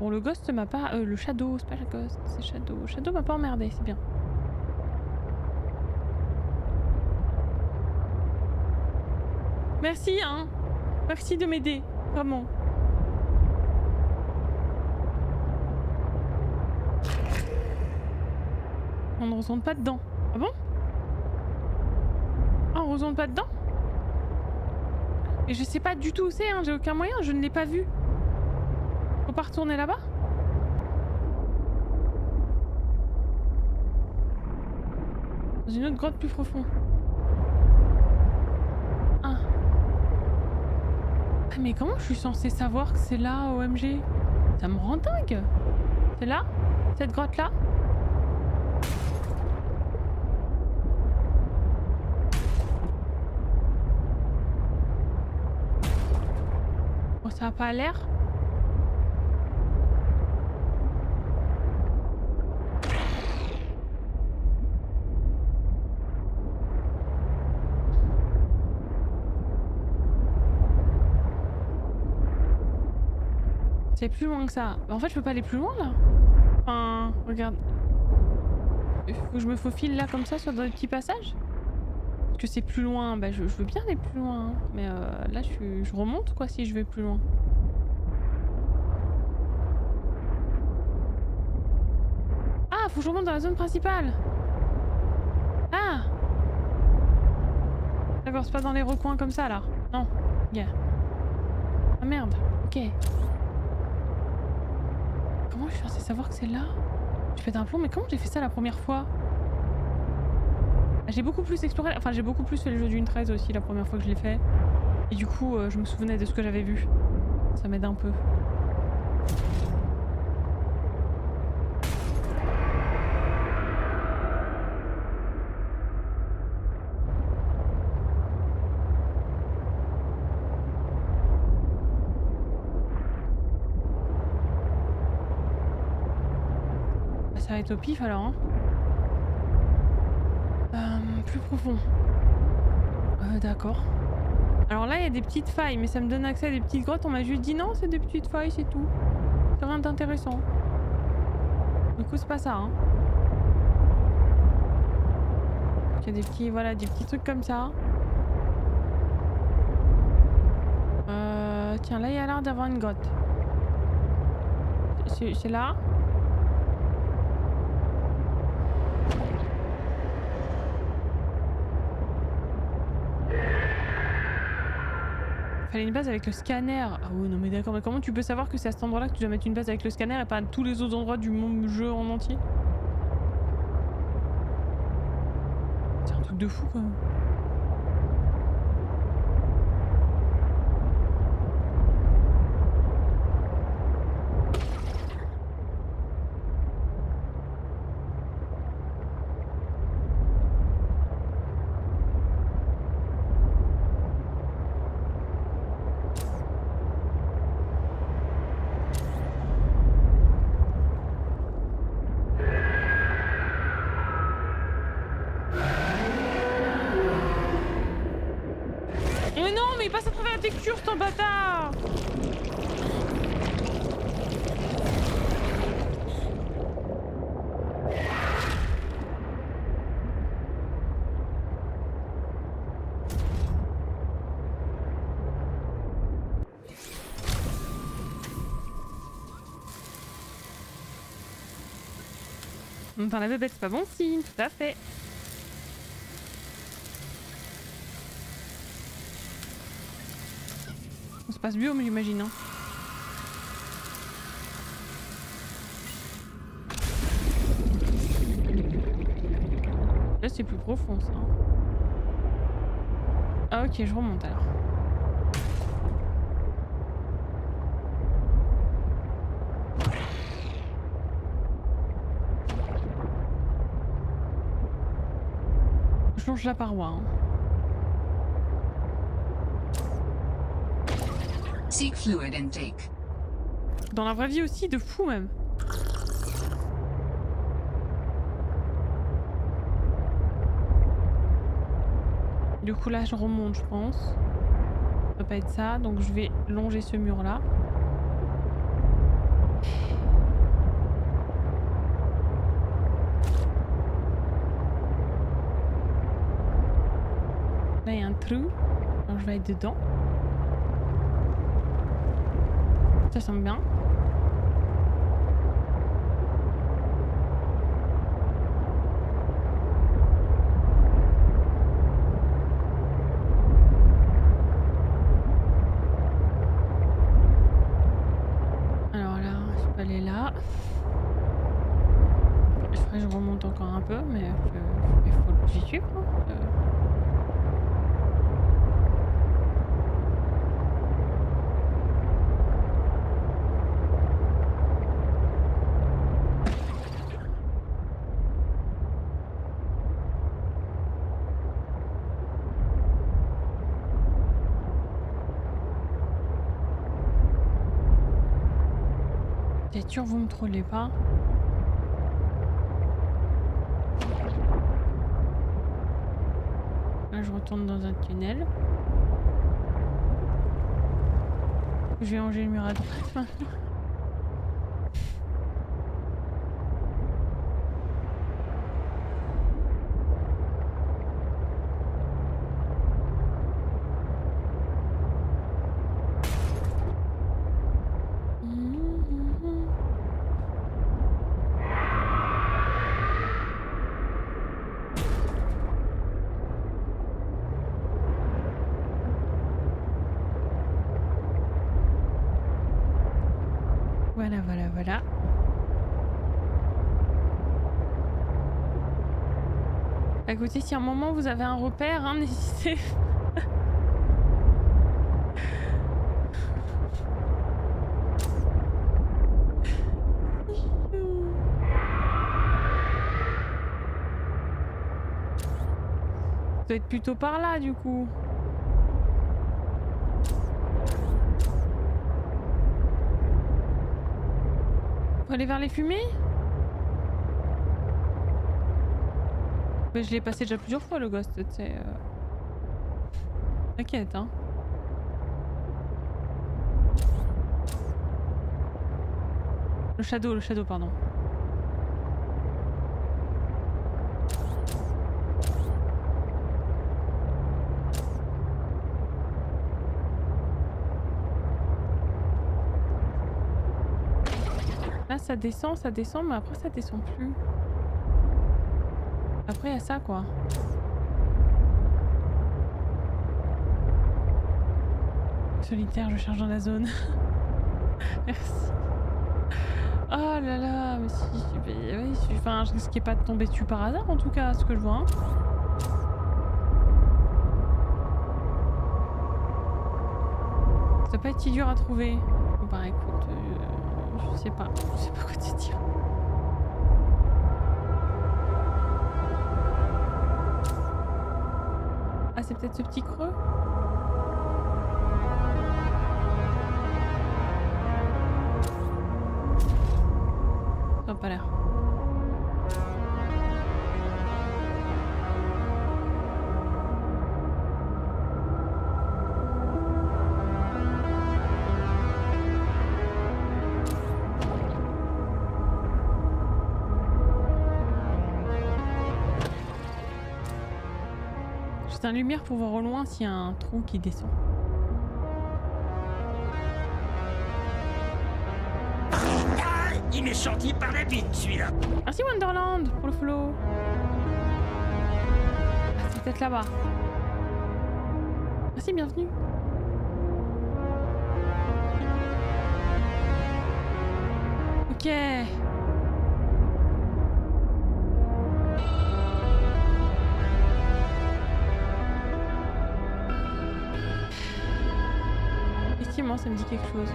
Bon, le Ghost m'a pas... Euh, le Shadow, c'est pas le Ghost, c'est Shadow. Shadow m'a pas emmerdé, c'est bien. Merci, hein. Merci de m'aider, vraiment. On ne retourne pas dedans. Ah bon? Ah, on retourne pas dedans? Et je sais pas du tout où c'est, hein. J'ai aucun moyen, je ne l'ai pas vu. Faut pas retourner là-bas? Dans une autre grotte plus profonde. Ah. Ah mais comment je suis censée savoir que c'est là, O M G? Ça me rend dingue. C'est là? Cette grotte-là? Bon, ça a pas l'air. C'est plus loin que ça. Bah en fait, je peux pas aller plus loin là. Enfin, regarde. Il faut que je me faufile là comme ça sur des petits passages. Parce que c'est plus loin. Bah, je, je veux bien aller plus loin. Hein. Mais euh, là, je, je remonte quoi si je vais plus loin. Ah, faut que je remonte dans la zone principale. Ah. D'accord, c'est pas dans les recoins comme ça là. Non. Yeah. Ah merde. Ok. Comment je suis censée savoir que c'est là? Je pète un plomb, mais comment j'ai fait ça la première fois? J'ai beaucoup plus exploré, enfin j'ai beaucoup plus fait le jeu d'une treize aussi la première fois que je l'ai fait. Et du coup, euh, je me souvenais de ce que j'avais vu. Ça m'aide un peu. ça va être au pif alors. Hein. Euh, plus profond. Euh, D'accord. Alors là, il y a des petites failles, mais ça me donne accès à des petites grottes. On m'a juste dit non, c'est des petites failles, c'est tout. C'est rien d'intéressant. Du coup, c'est pas ça. Hein. Il y a des petits, voilà, des petits trucs comme ça. Euh, tiens, là, il y a l'air d'avoir une grotte. C'est là. Fallait une base avec le scanner. Ah ouais, non mais d'accord, mais comment tu peux savoir que c'est à cet endroit-là que tu dois mettre une base avec le scanner et pas à tous les autres endroits du monde jeu en entier? C'est un truc de fou quand même. Enfin, la bébête, c'est pas bon signe, tout à fait. On se passe biome, j'imagine. Hein. Là, c'est plus profond, ça. Ah, ok, je remonte alors. La paroi. Hein. Seek fluid intake. Dans la vraie vie aussi, de fou même. Du coup là je remonte je pense. Ça va pas être ça, donc je vais longer ce mur là. Là, il y a un trou, donc je vais être dedans. Ça semble bien. Alors là, je peux aller là. Je ferai, je remonte encore un peu, mais il faut que j'y suis, quoi. C'est sûr, vous me trollez pas. Là, je retourne dans un tunnel. Je vais ranger le mur à droite. Écoutez, si à un moment vous avez un repère, hein, n'hésitez pas. Ça doit être plutôt par là du coup. Faut aller vers les fumées? que je l'ai passé déjà plusieurs fois le Ghost, tu sais. Euh... T'inquiète, hein. Le Shadow, le Shadow, pardon. Là, ça descend, ça descend, mais après, ça descend plus. Après, il y a ça, quoi. Solitaire, je cherche dans la zone. Merci. Oh là là, mais si, mais oui, si, enfin, je risquais pas de tomber dessus par hasard en tout cas, ce que je vois. Hein. Ça peut être si dur à trouver. Bah écoute, euh, je sais pas, je sais pas quoi te dire. Ah, c'est peut-être ce petit creux? Ça n'a pas l'air. J'ai une lumière pour voir au loin s'il y a un trou qui descend. Il m'est sorti par la bite, celui-là. Merci Wonderland pour le flow. Ah, c'est peut-être là-bas. Merci, bienvenue. Ok. Effectivement, ça me dit quelque chose.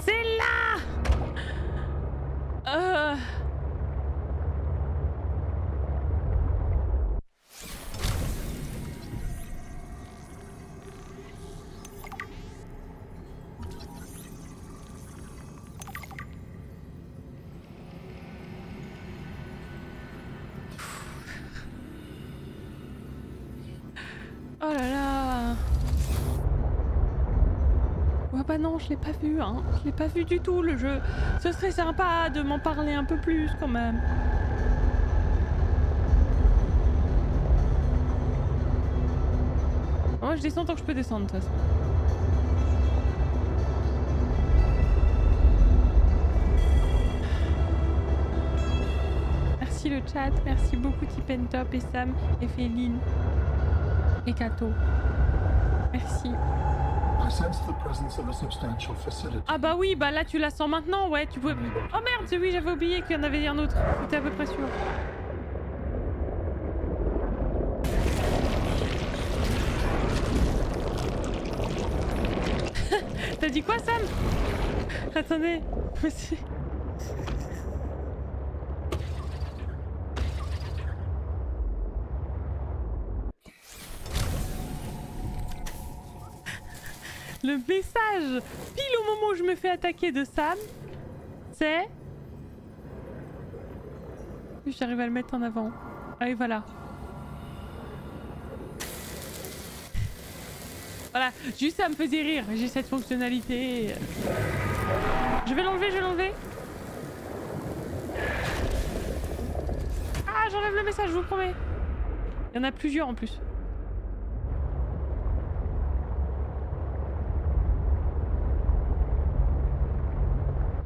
C'est là euh... Oh là là. Bah non, je l'ai pas vu, hein. Je l'ai pas vu du tout le jeu. Ce serait sympa de m'en parler un peu plus quand même. Moi je descends tant que je peux descendre de toute façon. Merci le chat, merci beaucoup Tipentop et Sam et Féline et Kato. Merci. Ah bah oui, bah là tu la sens maintenant, ouais, tu pouvais... Oh merde, oui, j'avais oublié qu'il y en avait un autre, j'étais à peu près sûr. T'as dit quoi, Sam? Attendez, monsieur... Le message, pile au moment où je me fais attaquer de Sam, c'est... J'arrive à le mettre en avant. Allez, voilà. Voilà, juste ça me faisait rire, j'ai cette fonctionnalité. Je vais l'enlever, je vais l'enlever. Ah, j'enlève le message, je vous promets. Il y en a plusieurs en plus.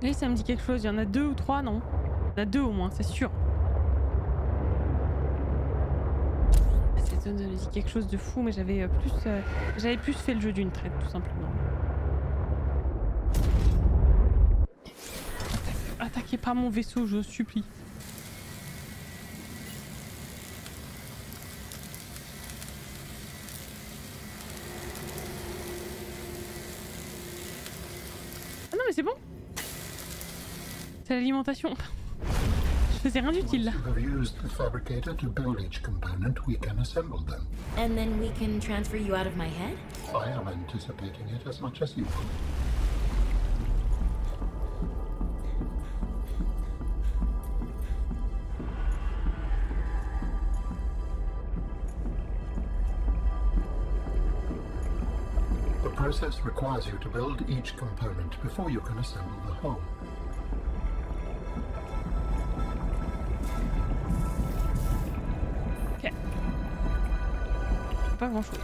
Oui, ça me dit quelque chose, il y en a deux ou trois, non? Il y en a deux au moins, c'est sûr. Cette zone me dit quelque chose de fou, mais j'avais plus, euh, j'avais plus fait le jeu d'une traite, tout simplement. Attaque, attaquez pas mon vaisseau, je vous supplie. Ah non, mais c'est bon. C'est l'alimentation. faisais rien d'utile là. The process requires you to build each component before you can assemble the whole. Ok. Pas grand-chose.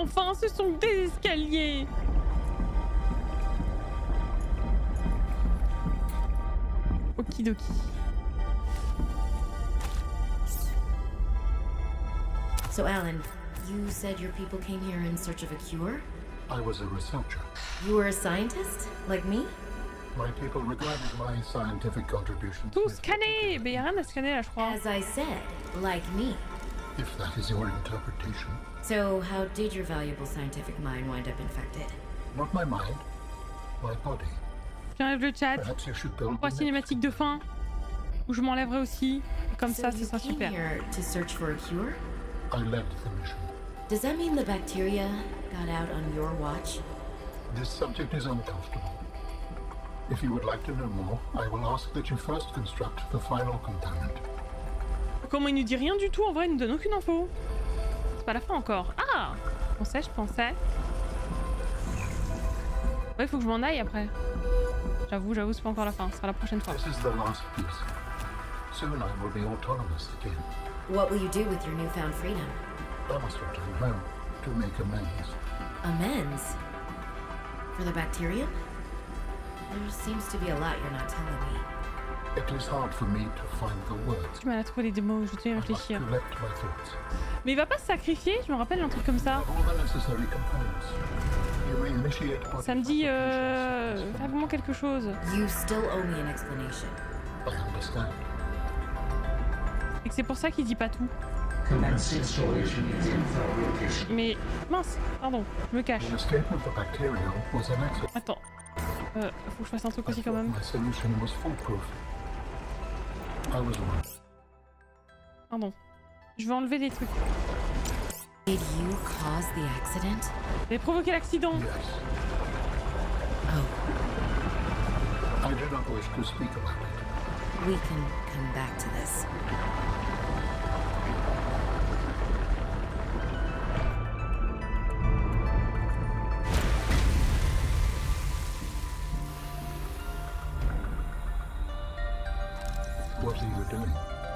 Enfin, ce sont des escaliers. Okidoki. So Alan, you said your people came here in search of a cure? I was a researcher. You were a scientist, like me? My people regarded my scientific contribution. Tout scanné, mais y a rien à scanner là, je crois. As I said, like me. If that is your interpretation. So, how did your valuable scientific mind wind up infected? Not my mind, my body. J'enlève le chat. Trois cinématiques de fin. Où je m'enlèverai aussi. Comme so ça, ce sera super. To search for a cure? I led the mission. Does that mean the bacteria got out on your watch? This subject is uncomfortable. If you would like to know more, I will ask that you first construct the final component. Comment il nous dit rien du tout, en vrai il nous donne aucune info. C'est pas la fin encore. Ah, je pensais, je pensais. Ouais, faut que je m'en aille après. J'avoue, j'avoue, c'est pas encore la fin. Ce sera la prochaine fois. What will you do with your newfound freedom? I must return home to make amends. Amends? For the bacterium? There seems to be a lot you're not telling me. Tu m'as trouvé les démos, je dois y réfléchir. Mais il va pas se sacrifier, je me rappelle un truc comme ça. Ça me dit euh... Ah, vraiment quelque chose. Et que c'est pour ça qu'il dit pas tout. Mais mince, pardon, je me cache. Attends. Euh, faut que je fasse un truc aussi quand même. Pardon. Je vais enlever des trucs. Vous avez provoqué l'accident.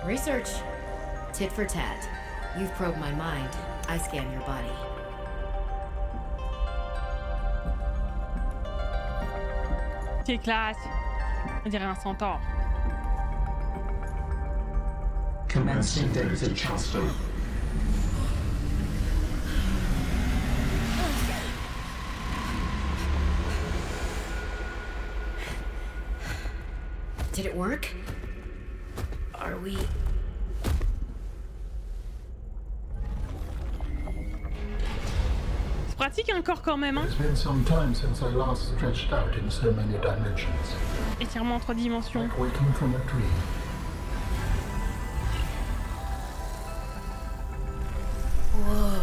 Research. Tit for tat. You've probed my mind. I scan your body. C'est classe. On dirait un centaure. Commencing data transfer. Did it work? Are we... C'est pratique un corps quand même, hein. Étirement en trois dimensions. Wow.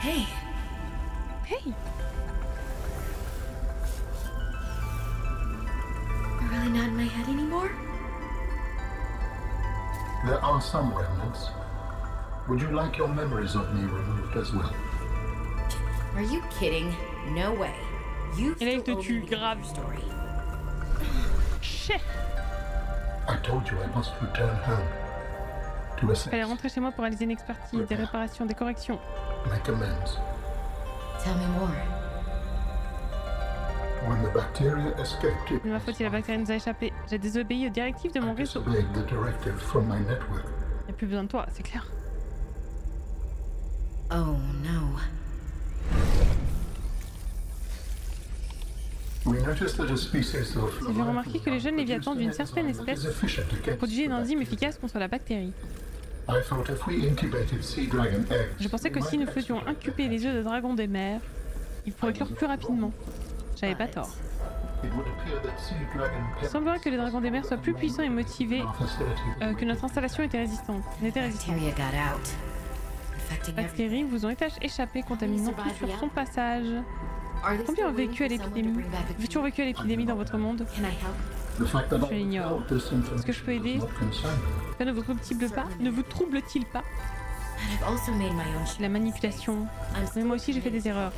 Hey. Hey. There are some remnants. Would you like your memories of me removed as well? Are you kidding? No way. You still owe me grave story. Shit. I told you I must return home. To assess. Allez, rentrez chez moi pour réaliser une expertise, des réparations, des corrections. Make amends. Tell me more. When the bacteria escaped. Ma faute, la bactérie nous a échappé. J'ai désobéi aux directives de mon réseau. Y'a plus besoin de toi, c'est clair. Oh non. J'ai remarqué que les jeunes léviathans d'une certaine espèce produisaient une enzyme efficace contre la bactérie. Je pensais que si nous faisions incuber les œufs de dragon des mers, ils pourraient clore plus rapidement. J'avais pas tort. Il semblerait que les dragons des mers soient plus puissants et motivés euh, que notre installation était résistante. N'était résistante. Les bactéries vous ont échappé, contaminant tout sur son passage. Combien ont vécu à l'épidémie? Avez-vous toujours vécu à l'épidémie dans votre monde? Je l'ignore. Est-ce que je peux aider? Ça ne vous trouble-t-il pas? Ne vous trouble-t-il pas? La manipulation. Mais moi aussi j'ai fait des erreurs.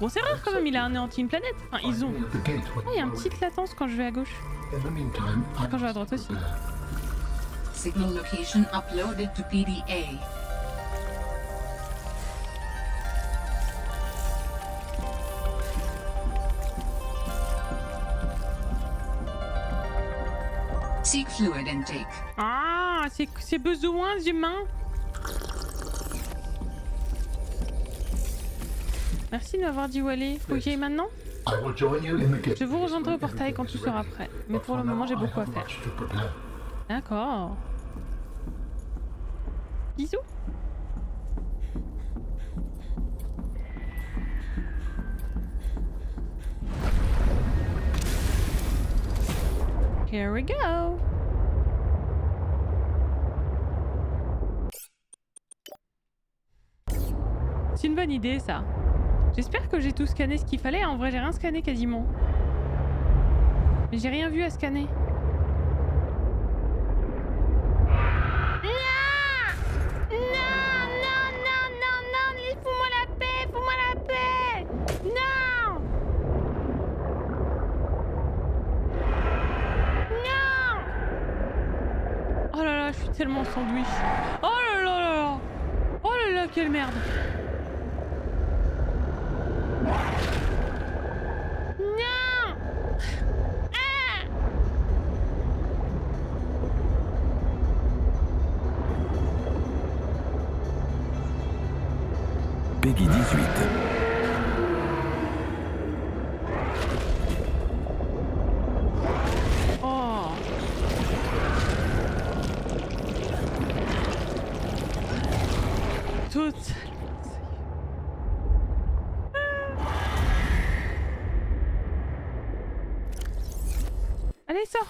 Bon, c'est rare quand même, il a anéanti une planète. Enfin, ils ont. Ah, il y a une petite latence quand je vais à gauche. Et quand je vais à droite aussi. Signal location uploaded to P D A. Seek fluid intake. Ah, c'est besoins humains. Merci de m'avoir dit où aller. Faut que j'y aille maintenant? Je vous rejoindrai au portail quand tout sera prêt. Mais pour le moment, j'ai beaucoup à faire. D'accord. Bisous. Here we go. C'est une bonne idée, ça. J'espère que j'ai tout scanné ce qu'il fallait. En vrai, j'ai rien scanné quasiment. Mais j'ai rien vu à scanner. Non, non, non, non, non, non, laisse-moi la paix, fous-moi la paix. Non, non. Oh là là, je suis tellement sandwich. Oh là là là. Oh là là, quelle merde. Peggy dix-huit. Oh. Toutes. Allez, sors.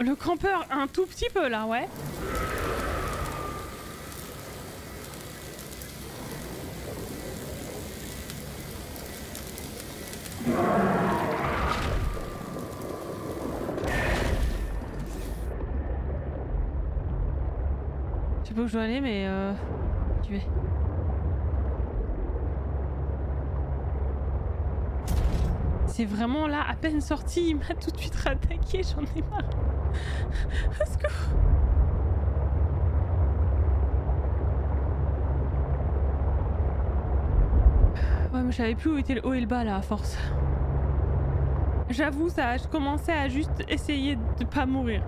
Le campeur, un tout petit peu là, ouais. Je sais pas où je dois aller, mais euh... tu es. C'est vraiment là, à peine sorti, il m'a tout de suite rattaqué, j'en ai marre. Au secours. Ouais, mais je savais plus où était le haut et le bas là, à force. J'avoue, ça a commencé à juste essayer de pas mourir.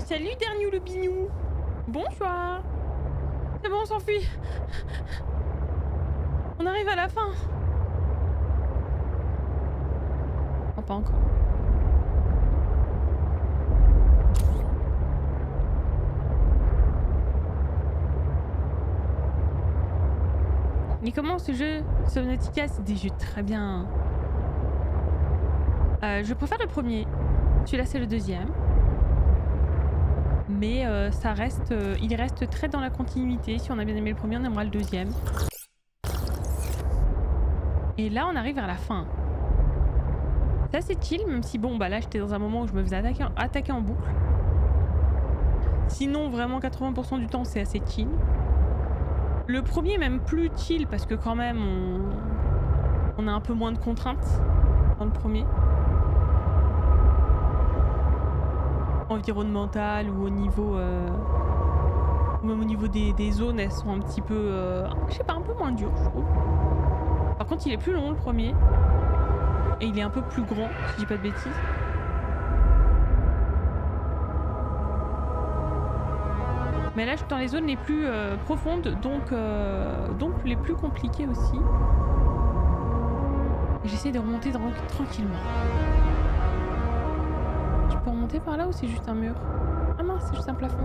Salut, dernier le bignou. Bonsoir. C'est bon, on s'enfuit. On arrive à la fin. Oh, pas encore. Mais comment ce jeu Subnautica, c'est des jeux très bien. Euh, je préfère le premier. Celui-là, c'est le deuxième. Mais euh, ça reste, euh, il reste très dans la continuité. Si on a bien aimé le premier, on aimera le deuxième. Et là, on arrive vers la fin. Ça, c'est chill, même si bon, bah là, j'étais dans un moment où je me faisais attaquer en, attaquer en boucle. Sinon, vraiment, quatre-vingts pour cent du temps, c'est assez chill. Le premier même plus chill parce que quand même on, on a un peu moins de contraintes dans le premier. Environnemental ou au niveau... Euh, ou même au niveau des, des zones, elles sont un petit peu... Euh, je sais pas, un peu moins dures je trouve. Par contre il est plus long le premier. Et il est un peu plus grand si je dis pas de bêtises. Mais là, je suis dans les zones les plus euh, profondes, donc, euh, donc les plus compliquées aussi. J'essaie de remonter tranquillement. Je peux remonter par là ou c'est juste un mur? Ah mince, c'est juste un plafond.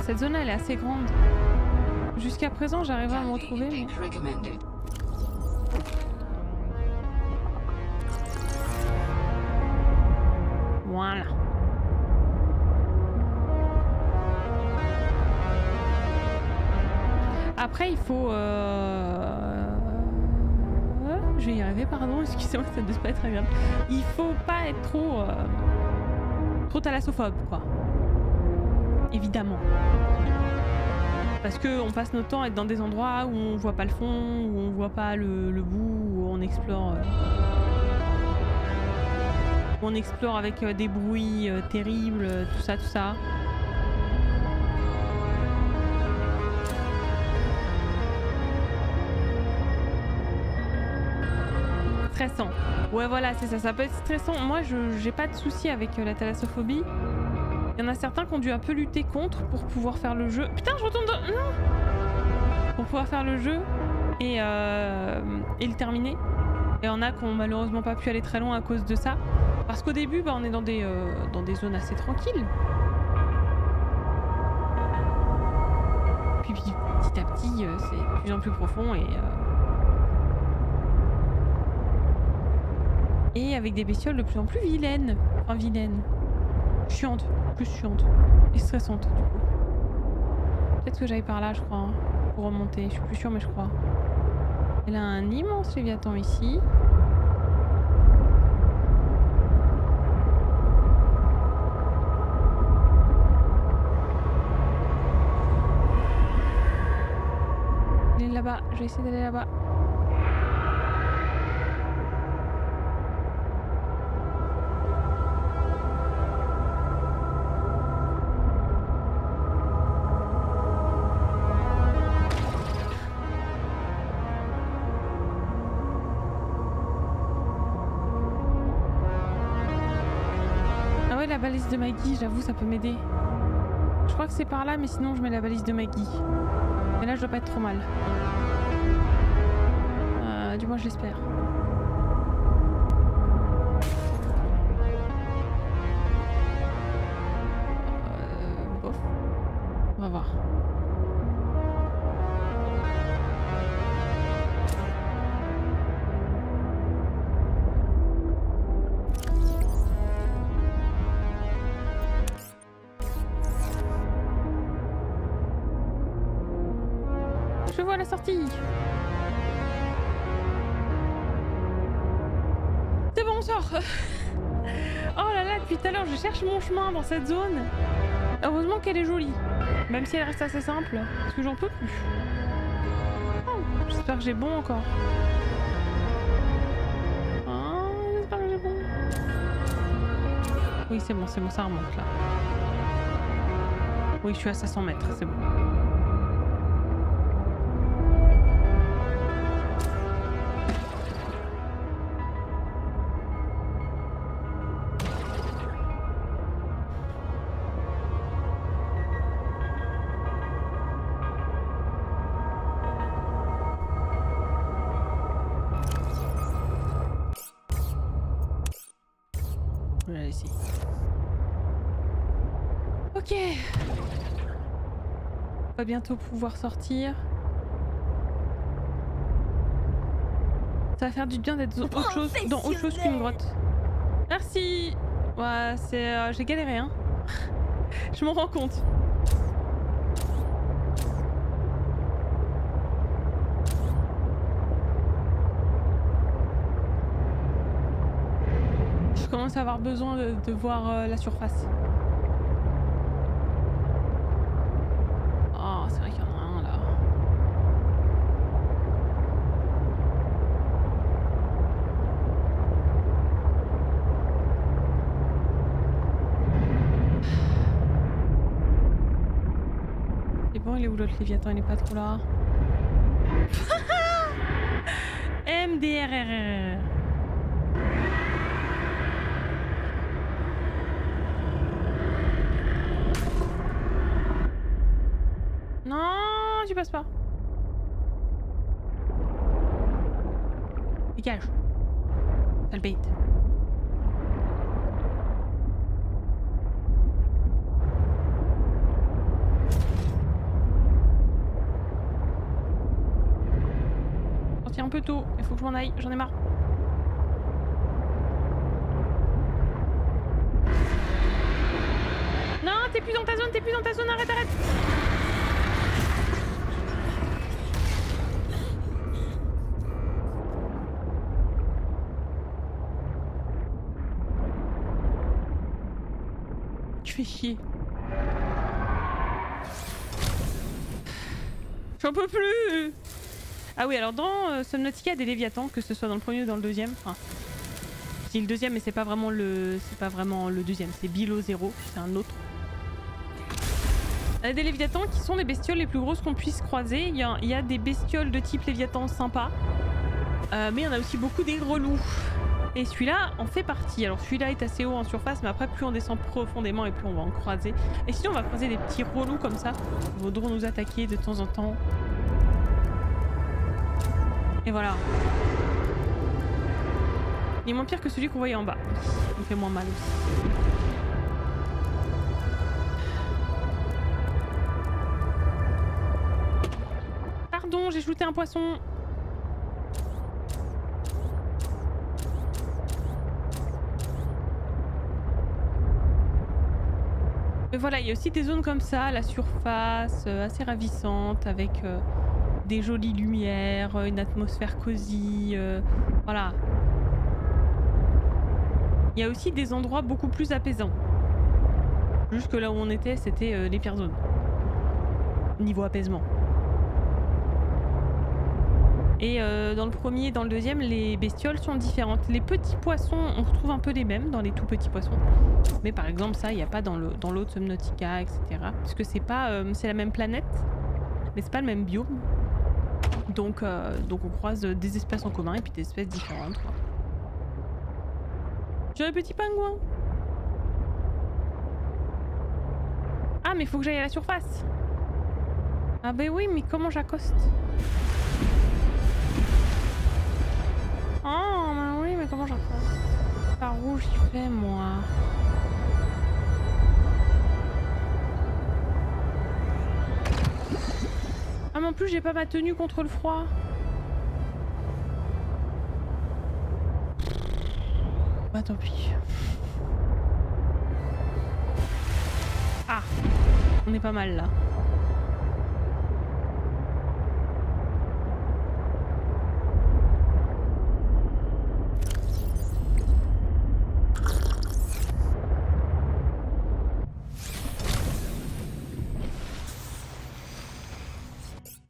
Cette zone-là, elle est assez grande. Jusqu'à présent, j'arrivais à me retrouver, mais... Voilà. Après, il faut... Euh... Je vais y arriver, pardon, excusez-moi, ça ne doit pas être agréable. Il faut pas être trop... Euh... trop thalassophobe, quoi. Évidemment. Parce qu'on passe notre temps à être dans des endroits où on voit pas le fond, où on voit pas le, le bout, où on explore... Euh... Où on explore avec euh, des bruits euh, terribles, tout ça, tout ça. Stressant. Ouais voilà c'est ça, ça peut être stressant. Moi je j'ai pas de souci avec euh, la thalassophobie. Il y en a certains qui ont dû un peu lutter contre pour pouvoir faire le jeu. Putain je retourne dans... Non ! Pour pouvoir faire le jeu et, euh, et le terminer. Et il y en a qui ont malheureusement pas pu aller très loin à cause de ça. Parce qu'au début bah, on est dans des, euh, dans des zones assez tranquilles. Puis, puis petit à petit euh, c'est de plus en plus profond et... Euh... Et avec des bestioles de plus en plus vilaines. Enfin vilaines. Chiantes. Plus chiantes. Et stressantes du coup. Peut-être que j'aille par là je crois. Hein, pour remonter. Je suis plus sûre mais je crois. Elle a un immense Léviathan ici. Elle est là-bas. Je vais essayer d'aller là-bas. Balise de Maggie, j'avoue, ça peut m'aider. Je crois que c'est par là, mais sinon je mets la balise de Maggie. Mais là, je dois pas être trop mal. Euh, du moins, je l'espère. Euh, bof. On va voir. C'est bon, on sort. Oh là là, depuis tout à l'heure, je cherche mon chemin dans cette zone. Heureusement qu'elle est jolie. Même si elle reste assez simple, parce que j'en peux plus. Oh, j'espère que j'ai bon encore. Oh, j'espère que j'ai bon. Oui, c'est bon, c'est bon, ça remonte là. Oui, je suis à cinq cents mètres, c'est bon. Ok. On va bientôt pouvoir sortir. Ça va faire du bien d'être autre chose, dans autre chose qu'une grotte. Merci. Ouais, c'est, euh, j'ai galéré, hein. Je m'en rends compte. Je commence à avoir besoin de, de voir euh, la surface. Oh, c'est vrai qu'il y en a un là. C'est bon, il est où l'autre Léviathan? Il n'est pas trop là. M D R R R R. Non, tu passes pas. Dégage. Sale bête. Sorti un peu tôt, il faut que je m'en aille, j'en ai marre. Non, t'es plus dans ta zone, t'es plus dans ta zone, arrête, arrête. Je fais chier. J'en peux plus. Ah oui, alors dans euh, Subnautica, il y a des Léviathans, que ce soit dans le premier ou dans le deuxième. Enfin, c'est le deuxième, mais c'est pas vraiment le, c'est pas vraiment le deuxième. C'est Below Zero, c'est un autre. Il y a des Léviathans qui sont les bestioles les plus grosses qu'on puisse croiser. Il y, a, il y a des bestioles de type Léviathan sympa, euh, mais il y en a aussi beaucoup des relous. Et celui-là en fait partie. Alors celui-là est assez haut en surface, mais après plus on descend profondément et plus on va en croiser. Et sinon on va croiser des petits relous comme ça, qui voudront nous attaquer de temps en temps. Et voilà. Il est moins pire que celui qu'on voyait en bas. Il fait moins mal aussi. Pardon, j'ai shooté un poisson. Mais voilà, il y a aussi des zones comme ça, la surface, euh, assez ravissante, avec euh, des jolies lumières, une atmosphère cosy, euh, voilà. Il y a aussi des endroits beaucoup plus apaisants. Jusque là où on était, c'était euh, les pires zones. Niveau apaisement. Et euh, dans le premier et dans le deuxième, les bestioles sont différentes. Les petits poissons, on retrouve un peu les mêmes dans les tout petits poissons. Mais par exemple ça, il n'y a pas dans l'autre Subnautica, et cetera. Parce que c'est pas, euh, c'est la même planète, mais c'est pas le même biome. Donc, euh, donc on croise des espèces en commun et puis des espèces différentes. J'ai un petit pingouin. Ah mais il faut que j'aille à la surface. Ah ben oui, mais comment j'accoste? Oh, mais oui, mais comment j'en passe? Par où j'y vais, moi? Ah, mais en plus, j'ai pas ma tenue contre le froid. Bah, tant pis. Ah, on est pas mal là.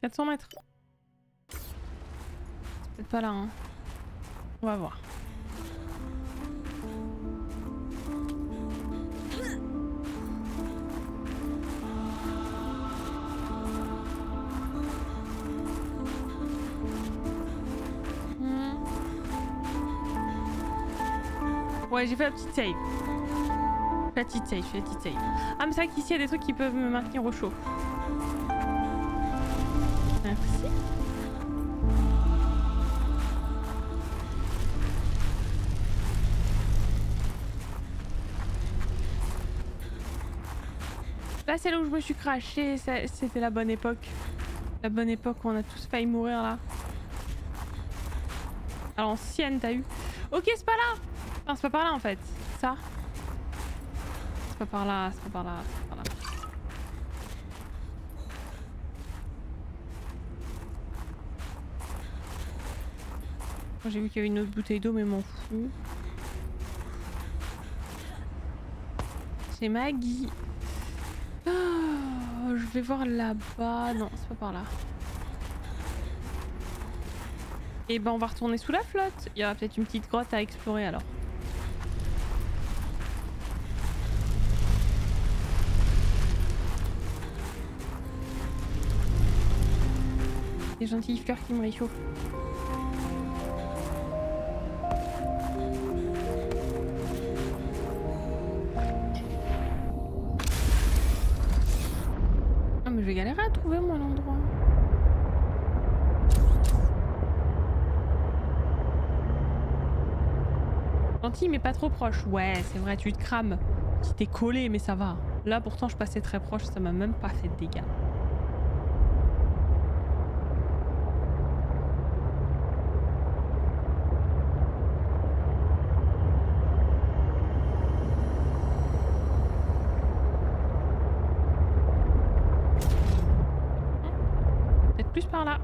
quatre cents mètres. C'est peut-être pas là, hein. On va voir. Hmm. Ouais, j'ai fait la petite save. La petite save, la petite save. Ah, mais c'est vrai qu'ici, il y a des trucs qui peuvent me maintenir au chaud. Merci. Là, c'est là où je me suis crashée. C'était la bonne époque. La bonne époque où on a tous failli mourir, là. Alors, ancienne, t'as eu. Ok, c'est pas là. Enfin, c'est pas par là, en fait. Ça. C'est pas par là, c'est pas par là, c'est pas par là. J'ai vu qu'il y avait une autre bouteille d'eau, mais m'en fous. C'est Maggie. Oh, je vais voir là-bas. Non, c'est pas par là. Et ben on va retourner sous la flotte. Il y aura peut-être une petite grotte à explorer alors. Des gentilles fleurs qui me réchauffent. Ah mais je vais galérer à trouver moi l'endroit. Gentil mais pas trop proche. Ouais c'est vrai tu te crames. Tu t'es collé mais ça va. Là pourtant je passais très proche, ça m'a même pas fait de dégâts. Plus par là.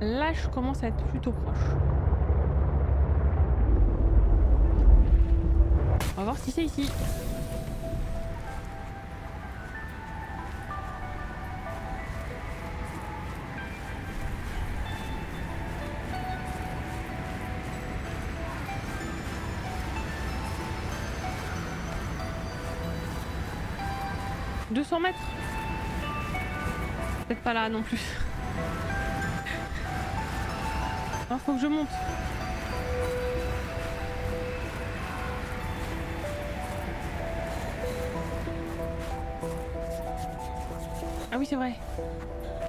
Là, je commence à être plutôt proche. On va voir si c'est ici. deux cents mètres. Peut-être pas là non plus. Il faut que je monte. Ah oui c'est vrai.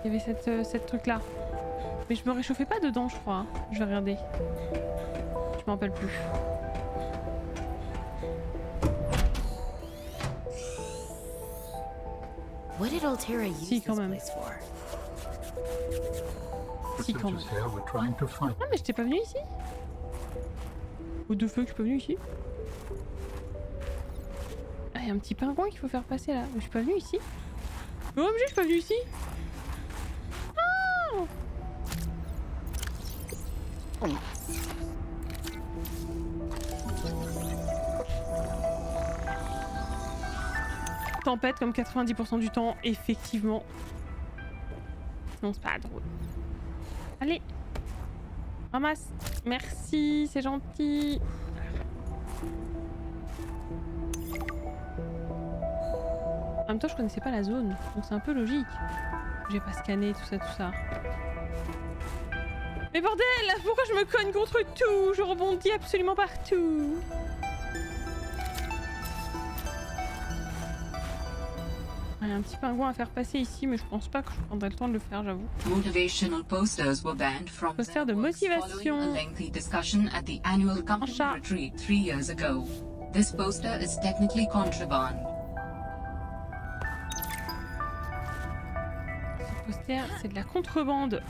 Il y avait cette, euh, cette truc là. Mais je me réchauffais pas dedans je crois. Je vais regarder. Je m'en rappelle plus. Si quand même. Si quand même. Ah mais j'étais pas venu ici. Ou deux feux que je suis pas venu ici. Ah il y a un petit pingouin qu'il faut faire passer là. Mais je suis pas venu ici. Mais obligé je suis pas venu ici. Ah oui. Tempête comme quatre-vingt-dix pour cent du temps, effectivement. Non, c'est pas drôle. Allez. Ramasse. Merci, c'est gentil. En même temps, je connaissais pas la zone, donc c'est un peu logique. J'ai pas scanné tout ça, tout ça. Mais bordel, pourquoi je me cogne contre tout? Je rebondis absolument partout. Il y a un petit pingouin à faire passer ici, mais je pense pas que je prendrai le temps de le faire, j'avoue. Motivational posters were banned from posters de motivation. A lengthy discussion at the annual company retreat three years ago. This poster is technically contraband. Ce poster, c'est de la contrebande.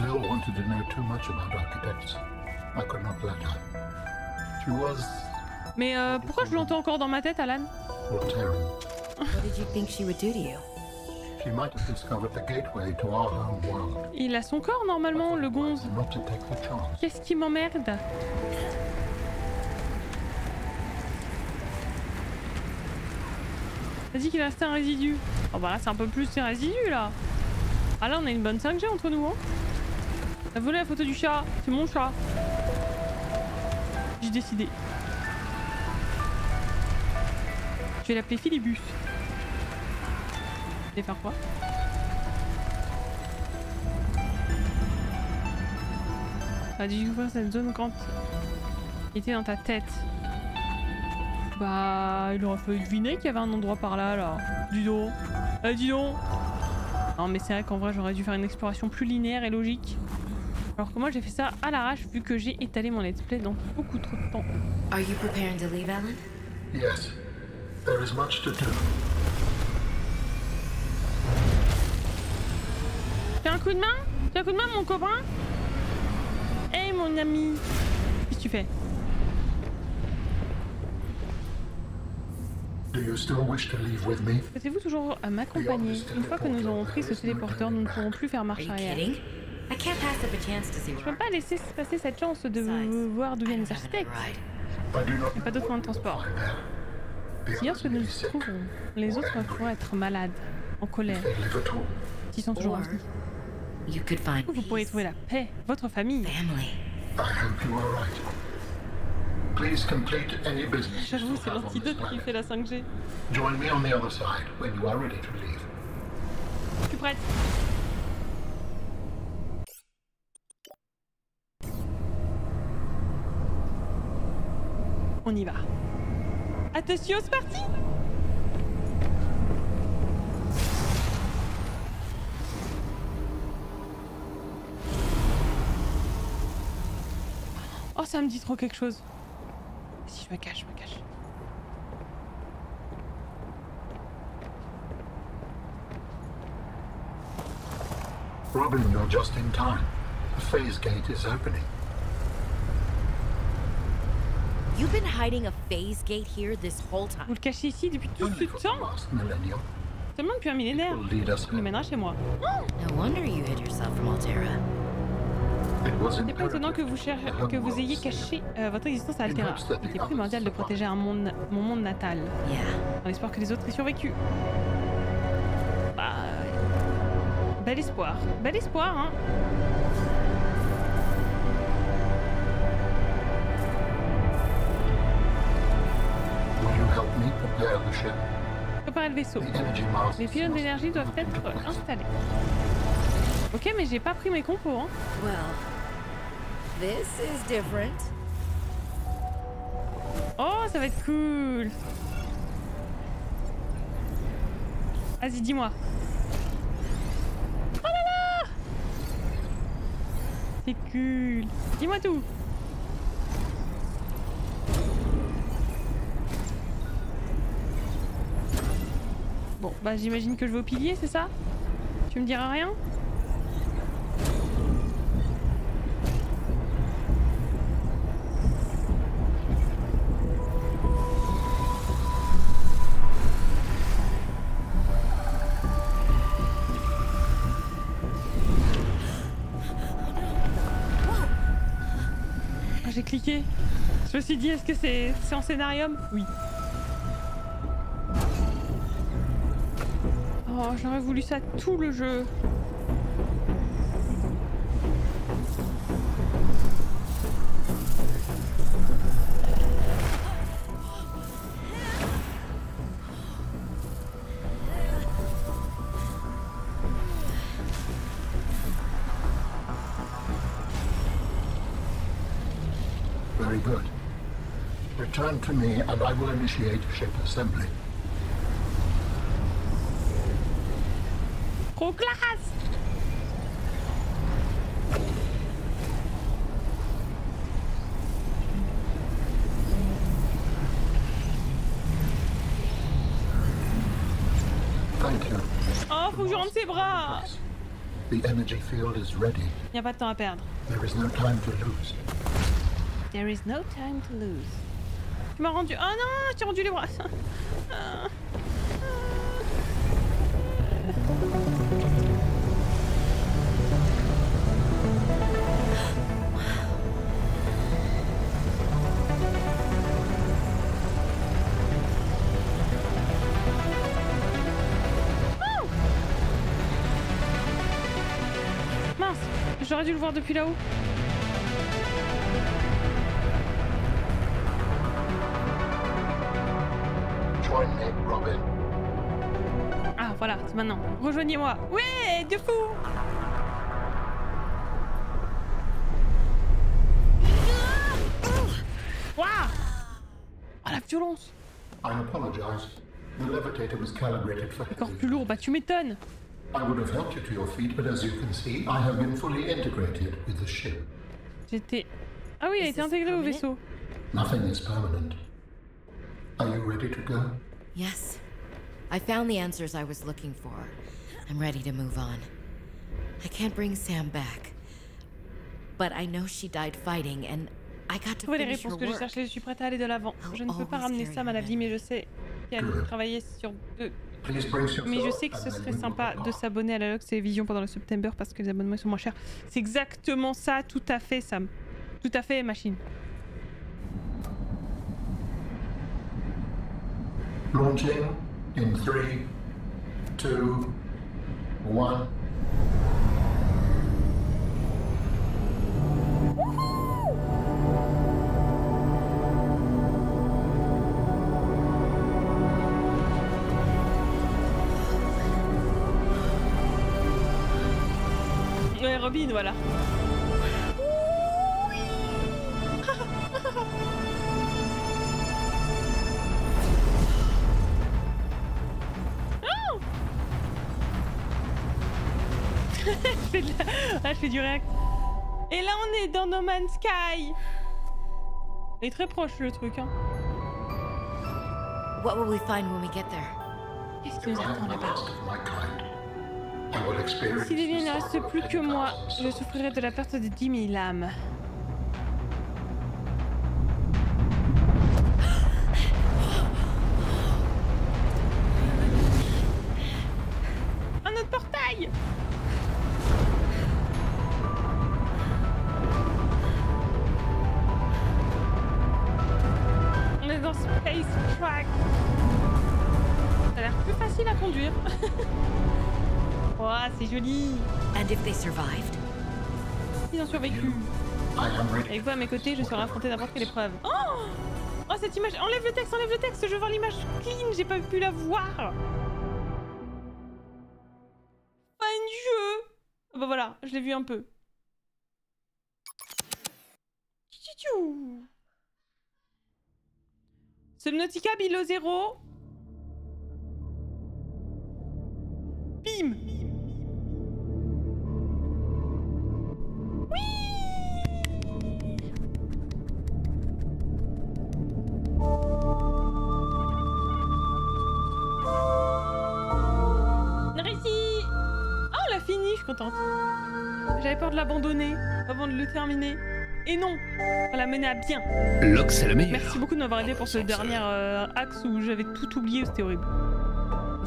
Bill wanted to know too much about architects. I could not let her. She was. Mais euh, pourquoi je l'entends encore dans ma tête, Alan? Altera. What did you think she would do to you? She might have discovered the gateway to our home world. Il a son corps normalement, le gonze. Qu'est-ce qui m'emmerde? T'as dit qu'il restait un résidu. Oh bah là c'est un peu plus un résidu là. Ah là on a une bonne cinq G entre nous hein. T'as volé la photo du chat, c'est mon chat. J'ai décidé. Je vais l'appeler Philibus. Je vais faire quoi? T'as dû ouvrir cette zone quand il était dans ta tête. Bah, il aurait fallu deviner qu'il y avait un endroit par là, là. Dis donc. Eh, dis donc. Non, mais c'est vrai qu'en vrai, j'aurais dû faire une exploration plus linéaire et logique. Alors que moi, j'ai fait ça à l'arrache, vu que j'ai étalé mon let's play dans beaucoup trop de temps. Are you preparing to leave, Alan? Yes. There is much to do. T'as un coup de main? T'as un coup de main, mon copain? Hey, mon ami. Qu'est-ce que tu fais? Souhaitez-vous toujours m'accompagner? Une fois que nous aurons pris ce téléporteur, nous ne pourrons plus faire marche arrière. Je ne peux pas laisser passer cette chance de voir d'où viennent les architectes. Il n'y a pas d'autre moyen de transport. Sinon, ce que nous trouvons, les autres pourraient être malades, en colère, s'ils sont toujours en vie. Ou vous pourriez trouver la paix, votre famille. J'avoue, c'est l'antidote qui fait la cinq G. Je suis prête. On y va. Attention, c'est parti. Oh, ça me dit trop quelque chose. Si je me cache, je me cache. Robin, you're just in time. The phase gate is opening. You've been hiding a phase gate here this whole time. Vous le cachez ici depuis tout ce temps? Seulement depuis un millénaire. Il me mènera chez moi. No wonder you hid yourself from Altera. C'est pas étonnant que vous, que vous ayez caché euh, votre existence à Altera. C'était primordial de protéger un monde, mon monde natal. Dans l'espoir que les autres aient survécu. Bah, bel espoir. Bel espoir, hein. Préparer le vaisseau. Les pylônes d'énergie doivent être installés. Ok, mais j'ai pas pris mes compos, hein. Well, this is different. Oh, ça va être cool. Vas-y, dis-moi. Oh là là! C'est cool. Dis-moi tout. Bon, bah j'imagine que je vais au pilier, c'est ça? Tu me diras rien? J'ai cliqué. Je me suis dit, est-ce que c'est c'est en scénarium? Oui. Oh, j'aurais voulu ça tout le jeu. Return to me and I will initiate ship assembly. Trop classe! Thank you. Oh, faut que je rentre ses bras! The energy field is ready. Il n'y a pas de temps à perdre. There is no time to lose. There is no time to lose. Tu m'as rendu... Oh non, je t'ai rendu les bras. Oh mince, j'aurais dû le voir depuis là-haut. Ah voilà, c'est maintenant. Rejoignez-moi. Ouais, de fou. Waouh. Oh la violence. I apologize. The levitator was calibrated for. Encore plus lourd, bah tu m'étonnes. I would have helped you to your feet, but as you can see, I have been fully integrated with the ship. J'étais. Ah oui, elle était intégrée au vaisseau. Nothing is permanent. Are you ready to go? Yes. I found the answers I was looking for. I'm ready to move on. I can't bring Sam back, but I know she died fighting, and I got to finish her work. Trouver les réponses que je cherchais, je suis prête à aller de l'avant. Je ne peux pas ramener Sam à la vie, mais je sais qu'elle travaillait sur deux. Mais je sais que ce serait sympa de s'abonner à la Loxe Télévision pendant le September parce que les abonnements sont moins chers. C'est exactement ça, tout à fait, Sam. Tout à fait, machine. Launching in three, two, one. Ouais, Robin, voilà. je, fais de la... ah, je fais du react. Et là on est dans No Man's Sky. Il est très proche le truc, hein. Qu'est-ce qui nous attend là-bas? Si les liens ne restent plus que moi, je souffrirai de la perte de dix mille âmes. Un autre portail. Track. Ça a l'air plus facile à conduire. Ouah, c'est joli. And if they survived. Ils ont survécu. Avec vous à mes côtés, je serai affronté n'importe quelle épreuve. Oh, oh, cette image. Enlève le texte, enlève le texte. Je veux voir l'image clean. J'ai pas pu la voir. Pas de jeu. Bah ben voilà, je l'ai vu un peu. Tchou. Subnautica Below Zero. Bim. Oui. Réussi. Oh, on l'a fini, je suis contente. J'avais peur de l'abandonner avant de le terminer. Et non, on l'a mené à bien. Loxe est la meilleure. Merci beaucoup de m'avoir aidé pour ce dernier euh, axe où j'avais tout oublié, c'était horrible.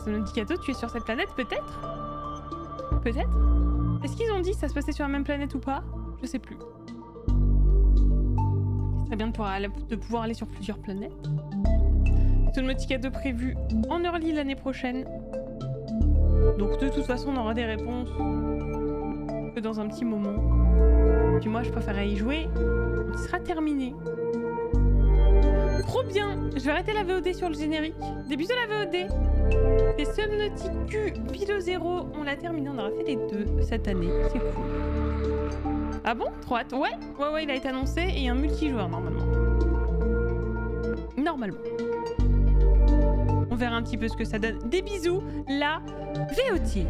Subnautica, tu es sur cette planète, peut-être? Peut-être? Est-ce qu'ils ont dit ça se passait sur la même planète ou pas? Je sais plus. C'est très bien de pouvoir, aller, de pouvoir aller sur plusieurs planètes. Subnautica deux prévu en early l'année prochaine. Donc de toute façon, on aura des réponses que dans un petit moment. Puis moi, je préférerais y jouer. Il sera terminé. Trop bien. Je vais arrêter la V O D sur le générique. Début de la V O D. C'est Subnautica Below Zero. On l'a terminé. On aura fait les deux cette année. C'est cool. Ah bon? Trop hâte. Ouais. Ouais, ouais, il a été annoncé. Et un multijoueur, normalement. Normalement. On verra un petit peu ce que ça donne. Des bisous. La V O T.